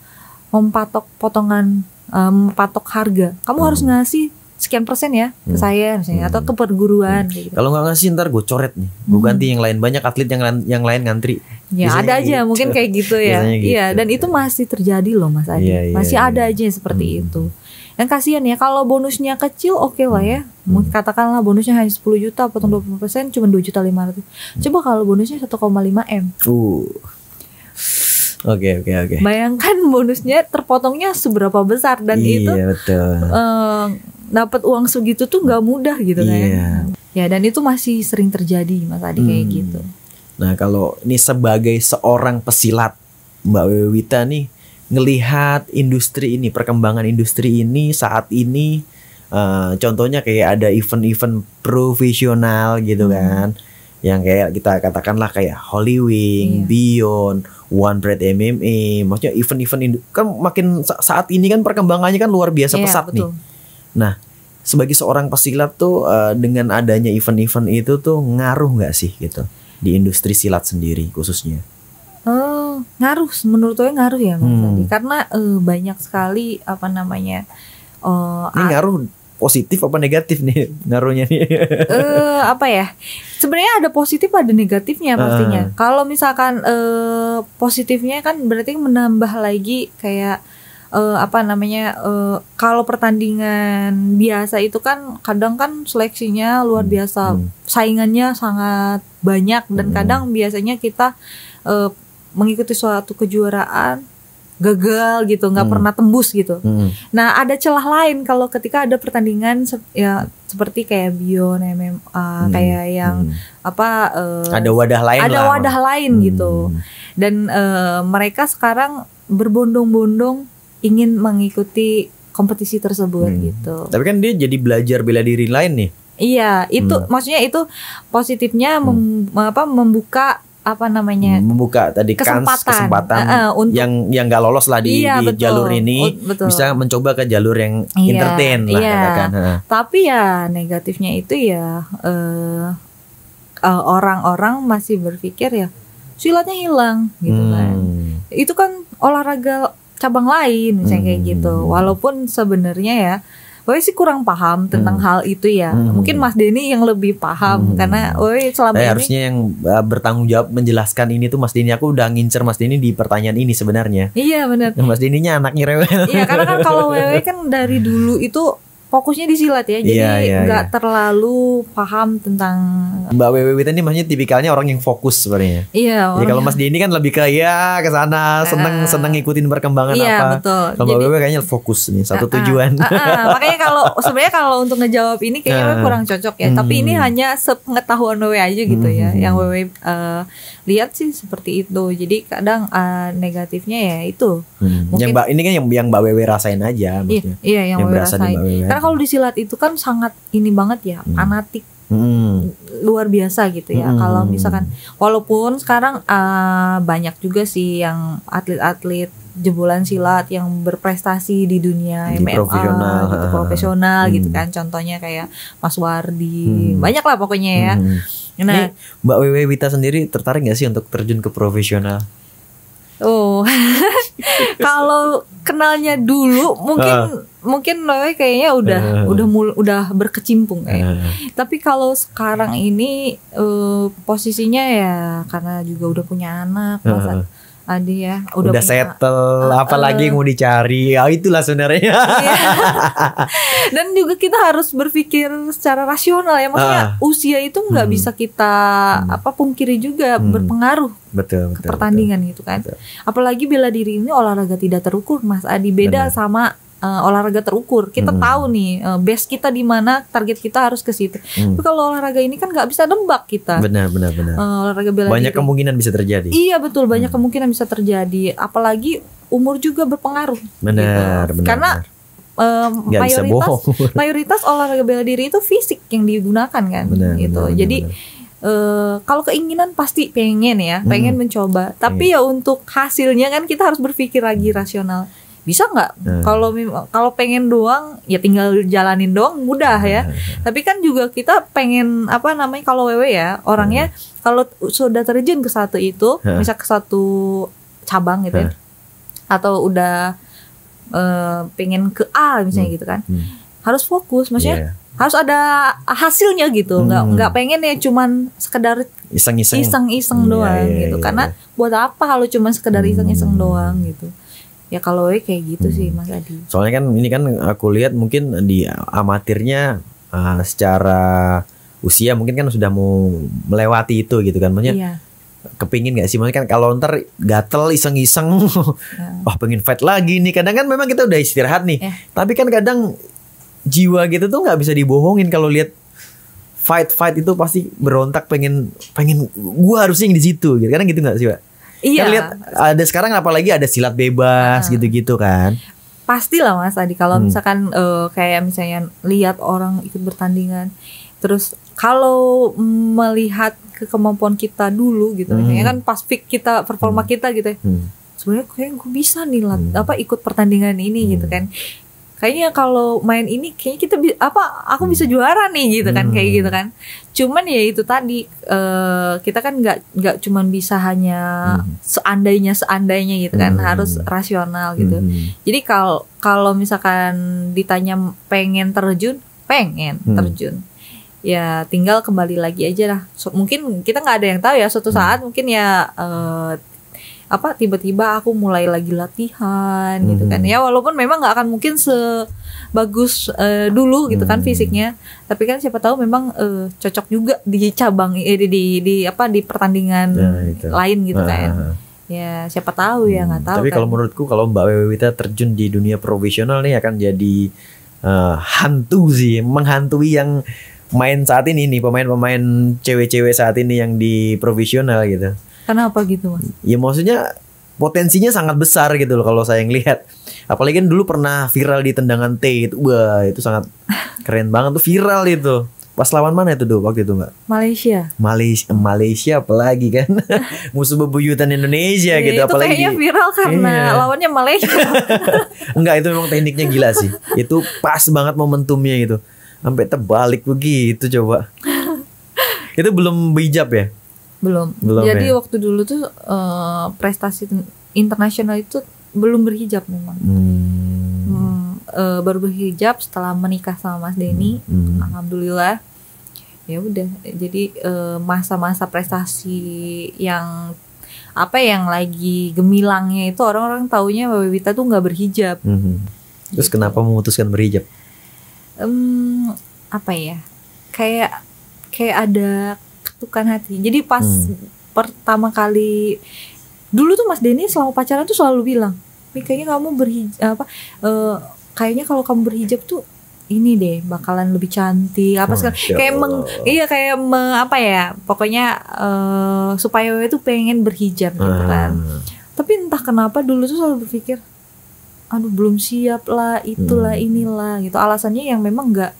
mempatok potongan, mempatok harga. Kamu harus ngasih sekian persen ya ke saya misalnya, atau ke perguruan. Gitu. Kalau nggak ngasih ntar gue coret nih, gue ganti yang lain. Banyak atlet yang lain ngantri. Ya biasanya ada aja gitu. Mungkin kayak gitu ya. Iya gitu. Dan itu masih terjadi loh Mas Adi, ya, masih ada aja seperti itu. Dan kasihan ya kalau bonusnya kecil oke lah ya. Katakanlah bonusnya hanya 10 juta potong 20% cuma 2.500.000. Coba kalau bonusnya 1,5 M. Oke. Bayangkan bonusnya terpotongnya seberapa besar, dan itu dapat uang segitu tuh nggak mudah gitu kan. Ya dan itu masih sering terjadi Mas Adi kayak gitu. Nah, kalau ini sebagai seorang pesilat Mbak Wewe Wita nih, ngelihat industri ini, perkembangan industri ini saat ini, contohnya kayak ada event-event profesional gitu kan, yang kayak kita katakanlah kayak Holy Wing, Beyond, One Breath MMA, maksudnya event-event kan makin saat ini kan perkembangannya kan luar biasa pesat nih. Nah, sebagai seorang pesilat tuh dengan adanya event-event itu tuh ngaruh nggak sih gitu di industri silat sendiri khususnya? Ngaruh, menurut saya ngaruh ya Mas Adi, karena banyak sekali apa namanya ini ngaruh positif apa negatif nih ngaruhnya nih? Apa ya, sebenarnya ada positif ada negatifnya pastinya. Kalau misalkan positifnya kan berarti menambah lagi kayak kalau pertandingan biasa itu kan kadang kan seleksinya luar biasa, saingannya sangat banyak, dan kadang biasanya kita mengikuti suatu kejuaraan gagal gitu, nggak pernah tembus gitu. Nah ada celah lain kalau ketika ada pertandingan ya seperti kayak Bion, MMA, kayak yang ada wadah lain, gitu. Dan mereka sekarang berbondong-bondong ingin mengikuti kompetisi tersebut gitu. Tapi kan dia jadi belajar bela diri lain nih. Iya, itu maksudnya itu positifnya membuka tadi kesempatan untuk yang nggak lolos lah di jalur ini, bisa mencoba ke jalur yang entertain lah katakan. Tapi ya negatifnya itu ya orang-orang masih berpikir ya silatnya hilang gitu kan. Itu kan olahraga cabang lain misalnya kayak gitu. Walaupun sebenarnya ya Wewe sih kurang paham tentang hal itu ya. Mungkin Mas Denny yang lebih paham, karena Wewe selama ini harusnya yang bertanggung jawab menjelaskan ini tuh Mas Denny. Aku udah ngincer Mas Denny di pertanyaan ini sebenarnya. Iya benar. Mas Denny-nya anaknya Rewel. Iya, karena kan kalau Wewe kan dari dulu itu fokusnya di silat ya. Jadi gak terlalu paham tentang Mbak Wewe Wita ini, maksudnya tipikalnya orang yang fokus sebenarnya. Iya. Jadi kalau Mas Denny kan lebih ke ya ke sana, seneng ngikutin perkembangan betul. Kalau Mbak Wewe kayaknya fokus nih satu tujuan. Makanya kalau sebenarnya kalau untuk ngejawab ini kayaknya kurang cocok ya. Tapi ini hanya sepengetahuan Wewe aja gitu ya. Yang Wewe lihat sih seperti itu. Jadi kadang negatifnya ya itu. Yang Mbak ini kan yang Mbak Wewe rasain aja maksudnya. Iya, yang Wewe rasain. Kalau di silat itu kan sangat ini banget ya, fanatik luar biasa gitu ya. Kalau misalkan walaupun sekarang banyak juga sih yang atlet-atlet jebolan silat yang berprestasi di dunia MMA gitu, profesional gitu kan. Contohnya kayak Mas Wardi, banyak lah pokoknya ya. Nah, Mbak Wewe Wita sendiri tertarik gak sih untuk terjun ke profesional? Oh, kalau kenalnya dulu mungkin kayaknya udah berkecimpung kayak. Tapi kalau sekarang ini posisinya ya karena juga udah punya anak, Mas Adi ya, udah settle, apalagi mau dicari, ya itulah sebenarnya. Iya. Dan juga kita harus berpikir secara rasional ya, maksudnya usia itu nggak bisa kita pungkiri juga berpengaruh ke pertandingan gitu kan. Betul. Apalagi bela diri ini olahraga tidak terukur, Mas Adi, beda sama olahraga terukur. Kita tahu nih base kita di mana, target kita harus ke situ. Tapi kalau olahraga ini kan nggak bisa nembak kita. Benar. Olahraga bela diri banyak kemungkinan bisa terjadi. Iya betul, banyak kemungkinan bisa terjadi. Apalagi umur juga berpengaruh. Benar. Karena mayoritas olahraga bela diri itu fisik yang digunakan kan. Benar. Jadi kalau keinginan pasti pengen ya, pengen mencoba. Tapi ya untuk hasilnya kan kita harus berpikir lagi rasional. Bisa nggak? Kalau pengen doang ya tinggal jalanin doang, mudah ya. Tapi kan juga kita pengen kalau Wewe ya orangnya kalau sudah terjun ke satu itu, misal ke satu cabang gitu ya, atau udah pengen ke A misalnya gitu kan, harus fokus, maksudnya harus ada hasilnya gitu. Nggak pengen ya cuman sekedar iseng-iseng doang gitu. Karena buat apa kalau cuman sekedar iseng-iseng doang gitu. Ya kalau kayak gitu sih Mas Adi. Soalnya kan ini kan aku lihat mungkin di amatirnya secara usia mungkin kan sudah mau melewati itu gitu kan. Maksudnya kepingin gak sih? Maksudnya kan kalau ntar gatel iseng-iseng wah pengen fight lagi nih. Kadang kan memang kita udah istirahat nih tapi kan kadang jiwa gitu tuh gak bisa dibohongin. Kalau lihat fight itu pasti berontak, pengen gua harusnya yang di situ gitu. Kadang gitu gak sih Pak? Iya. Kan lihat ada sekarang apalagi ada silat bebas gitu-gitu kan. Pastilah Mas Adi kalau misalkan kayak misalnya lihat orang ikut bertandingan, terus kalau melihat kemampuan kita dulu gitu, misalnya kan pas peak kita performa kita gitu. Sebenarnya kayaknya gue bisa nih ikut pertandingan ini gitu kan. Kayaknya kalau main ini kayaknya kita aku bisa juara nih gitu kan, kayak gitu kan. Cuman ya itu tadi kita kan nggak cuman bisa hanya seandainya gitu kan, harus rasional gitu. Jadi kalau misalkan ditanya pengen terjun ya tinggal kembali lagi aja lah. Mungkin kita nggak ada yang tahu ya, suatu saat mungkin ya tiba-tiba aku mulai lagi latihan gitu kan ya, walaupun memang nggak akan mungkin sebagus dulu gitu kan fisiknya, tapi kan siapa tahu memang cocok juga di cabang di pertandingan lain gitu kan ya, siapa tahu ya, nggak tahu. Tapi kan, kalau menurutku kalau Mbak Wewe Wita terjun di dunia profesional nih akan jadi hantu sih, menghantui yang main saat ini nih, pemain-pemain cewek-cewek saat ini yang di profesional gitu. Kenapa gitu Mas? Ya maksudnya potensinya sangat besar gitu loh kalau saya ngelihat. Apalagi kan dulu pernah viral di tendangan T itu. Wah itu sangat keren banget tuh, viral itu. Pas lawan mana itu dulu waktu itu Mbak? Malaysia apalagi kan musuh bebuyutan Indonesia gitu, itu apalagi kayaknya viral karena lawannya Malaysia. Enggak, itu memang tekniknya gila sih. Itu pas banget momentumnya gitu. Sampai terbalik begitu coba. Itu belum berhijab ya? Belum. Jadi waktu dulu tuh prestasi internasional itu belum berhijab memang. Baru berhijab setelah menikah sama Mas Denny. Alhamdulillah. Ya udah. Jadi masa-masa prestasi yang yang lagi gemilangnya itu orang-orang taunya Wewe Wita tuh nggak berhijab. Terus gitu. Kenapa memutuskan berhijab? Kayak ada tukan hati. Jadi pas pertama kali dulu tuh Mas Denny selama pacaran tuh selalu bilang, kayaknya kamu berhijab kayaknya kalau kamu berhijab tuh ini deh bakalan lebih cantik Pokoknya supaya Wewe tuh pengen berhijab gitu kan. Tapi entah kenapa dulu tuh selalu berpikir, aduh belum siap lah, itulah inilah gitu. Alasannya yang memang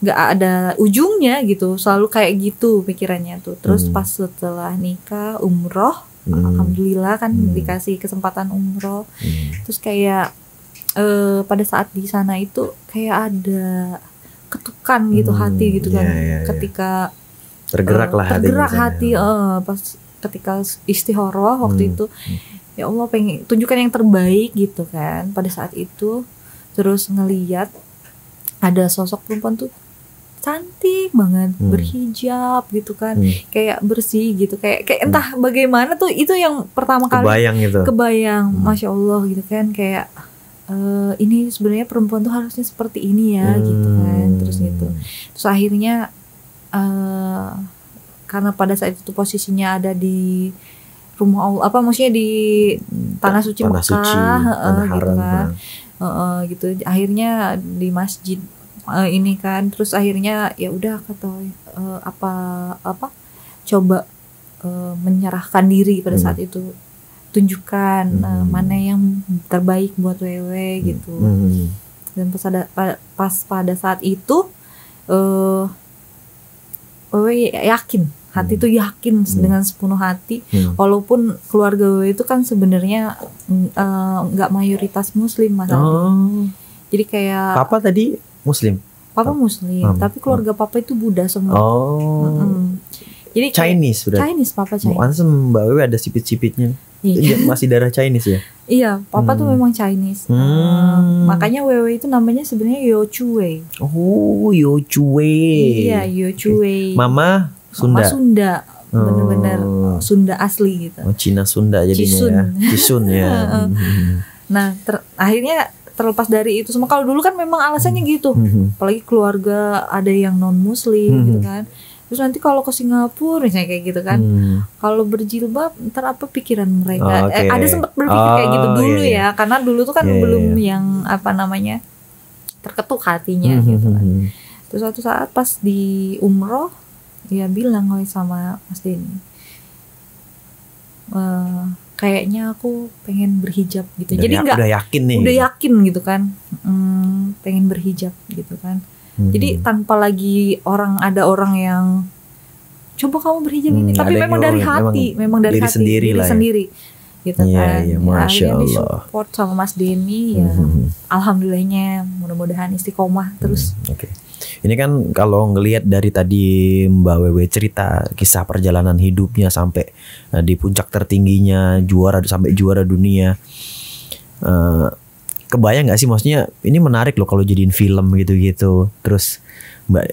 nggak ada ujungnya gitu, selalu kayak gitu pikirannya tuh. Terus pas setelah nikah umroh, alhamdulillah kan dikasih kesempatan umroh. Terus kayak pada saat di sana itu kayak ada ketukan gitu hati gitu kan, ketika tergerak hati pas ketika istihoroh waktu itu ya Allah pengen tunjukkan yang terbaik gitu kan pada saat itu. Terus ngeliat ada sosok perempuan tuh cantik banget, berhijab gitu kan, kayak bersih gitu, kayak entah bagaimana tuh, itu yang pertama kali kebayang gitu, Masya Allah gitu kan, kayak ini sebenarnya perempuan tuh harusnya seperti ini ya gitu kan. Terus gitu, terus akhirnya karena pada saat itu posisinya ada di rumah Allah, apa maksudnya di tanah suci Mekah, tanah haram gitu kan. Gitu akhirnya di masjid ini kan. Terus akhirnya ya udah kata menyerahkan diri pada saat itu, tunjukkan mana yang terbaik buat Wewe gitu. Dan pas pada saat itu Wewe yakin, hati itu yakin dengan sepenuh hati, walaupun keluarga Wewe itu kan sebenarnya nggak mayoritas Muslim Mas Adi. Jadi kayak Papa tadi Muslim, Papa Muslim, tapi keluarga Papa itu Buddha semua. Jadi Chinese sudah. Chinese, Papa Chinese. Langsung Mbak Wewe ada sipit-sipitnya. Iya. Masih darah Chinese ya? Iya, Papa tuh memang Chinese. Makanya Wewe itu namanya sebenarnya Yochue. Oh, Yochue. Iya, Yochue. Okay. Mama Sunda. Mama Sunda, benar-benar Sunda asli gitu. Oh, Cina Sunda jadinya Cisun. Ya. Cisun ya. Nah, akhirnya terlepas dari itu semua, kalau dulu kan memang alasannya gitu. Apalagi keluarga ada yang non Muslim gitu kan. Terus nanti kalau ke Singapura misalnya kayak gitu kan, kalau berjilbab ntar apa pikiran mereka? Okay. Ada sempat berpikir kayak gitu dulu ya, karena dulu tuh kan belum yang apa namanya terketuk hatinya gitu kan. Terus suatu saat pas di umroh, dia bilang sama Mas Denny, kayaknya aku pengen berhijab gitu. Jadi nggak, udah yakin gitu kan, pengen berhijab gitu kan. Jadi tanpa lagi ada orang yang coba kamu berhijab ini, tapi memang dari hati, memang dari diri sendiri gitu kan. Ya, Masya Allah. Disupport sama Mas Denny, alhamdulillahnya, mudah-mudahan istiqomah terus. Okay. Ini kan kalau ngelihat dari tadi Mbak Wewe cerita kisah perjalanan hidupnya sampai di puncak tertingginya, sampai juara dunia. Kebayang gak sih, maksudnya ini menarik loh kalau jadiin film gitu-gitu. Terus Mbak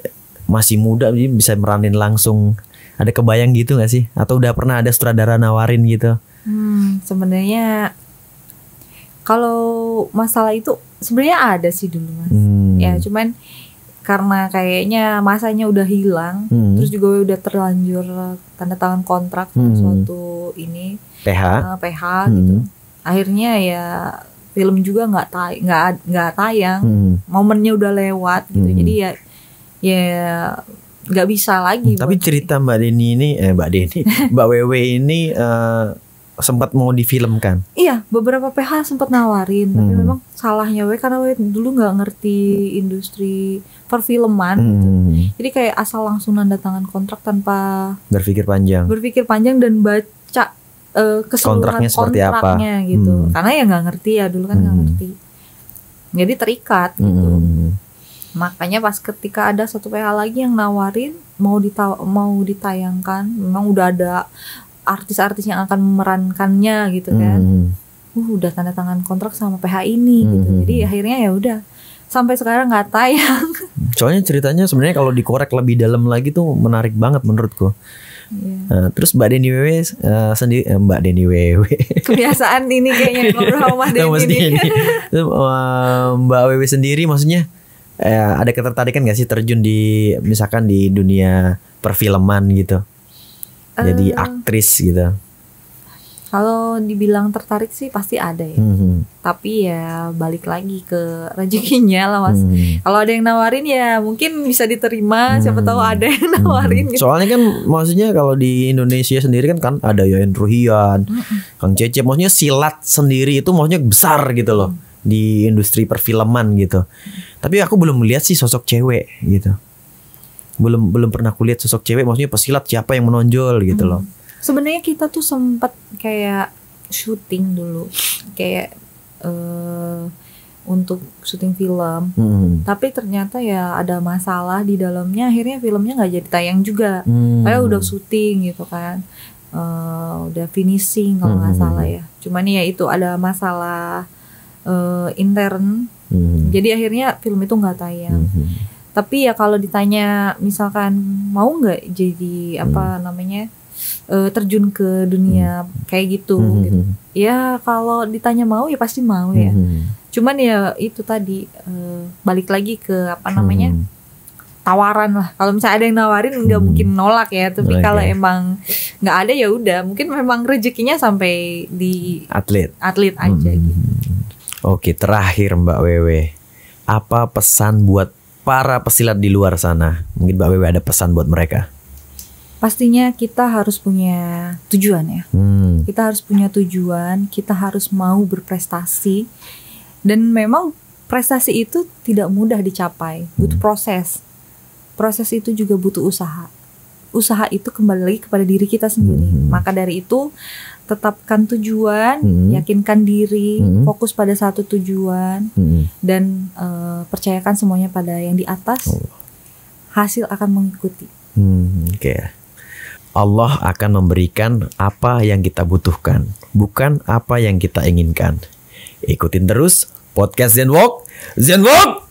masih muda bisa meranin langsung, ada kebayang gitu gak sih? Atau udah pernah ada sutradara nawarin gitu? Sebenarnya kalau masalah itu sebenarnya ada sih dulu Mas. Ya cuman karena kayaknya masanya udah hilang, terus juga udah terlanjur tanda tangan kontrak suatu ini PH gitu. Akhirnya ya film juga nggak tayang, momennya udah lewat gitu. Jadi ya nggak bisa lagi. Tapi cerita Mbak Wewe ini sempat mau difilmkan. Iya, beberapa PH sempat nawarin, tapi memang salahnya Wewe karena Wewe dulu nggak ngerti industri perfilman. Gitu. Jadi kayak asal langsung nanda tangan kontrak tanpa berpikir panjang dan baca keseluruhan kontraknya seperti apa gitu. Karena ya nggak ngerti ya dulu kan, nggak ngerti, jadi terikat gitu. Makanya pas ketika ada satu PH lagi yang nawarin mau ditayangkan, memang udah ada artis-artis yang akan memerankannya gitu kan. Udah tanda tangan kontrak sama PH ini gitu. Jadi akhirnya ya udah sampai sekarang nggak tayang. Soalnya ceritanya sebenarnya kalau dikorek lebih dalam lagi tuh menarik banget menurutku. Terus Mbak Denny Wewe sendiri, Mbak Denny Wewe kebiasaan ini kayaknya ngobrol sama Denny ini. Mbak Wewe sendiri maksudnya ada ketertarikan gak sih terjun di misalkan di dunia perfilman gitu, jadi aktris gitu? Kalau dibilang tertarik sih pasti ada ya, tapi ya balik lagi ke rezekinya lah Mas. Kalau ada yang nawarin ya mungkin bisa diterima, siapa tahu ada yang nawarin gitu. Soalnya kan maksudnya kalau di Indonesia sendiri kan ada Yayan Ruhian, Kang Cecep, maksudnya silat sendiri itu maksudnya besar gitu loh di industri perfilman gitu. Tapi aku belum melihat sih sosok cewek gitu, belum pernah kulihat sosok cewek, maksudnya pesilat siapa yang menonjol gitu loh. Sebenarnya kita tuh sempat kayak syuting dulu, kayak untuk syuting film, tapi ternyata ya ada masalah di dalamnya, akhirnya filmnya nggak jadi tayang juga. Kayak udah syuting gitu kan, udah finishing kalau nggak salah ya. Cuman ya itu ada masalah intern. Jadi akhirnya film itu nggak tayang. Tapi ya kalau ditanya misalkan mau nggak jadi apa namanya terjun ke dunia kayak gitu, gitu, ya kalau ditanya mau ya pasti mau ya. Cuman ya itu tadi balik lagi ke apa namanya tawaran lah. Kalau misalnya ada yang nawarin nggak mungkin nolak ya. Tapi kalau emang nggak ada ya udah, mungkin memang rezekinya sampai di atlet aja gitu. Oke, terakhir Mbak Wewe, apa pesan buat para pesilat di luar sana? Mungkin Mbak Wewe ada pesan buat mereka. Pastinya kita harus punya tujuan ya. Kita harus punya tujuan, kita harus mau berprestasi. Dan memang prestasi itu tidak mudah dicapai, butuh proses. Proses itu juga butuh usaha. Usaha itu kembali lagi kepada diri kita sendiri. Maka dari itu tetapkan tujuan, yakinkan diri, fokus pada satu tujuan, dan percayakan semuanya pada yang di atas. Hasil akan mengikuti. Oke. Allah akan memberikan apa yang kita butuhkan, bukan apa yang kita inginkan. Ikutin terus podcast Zenwalk.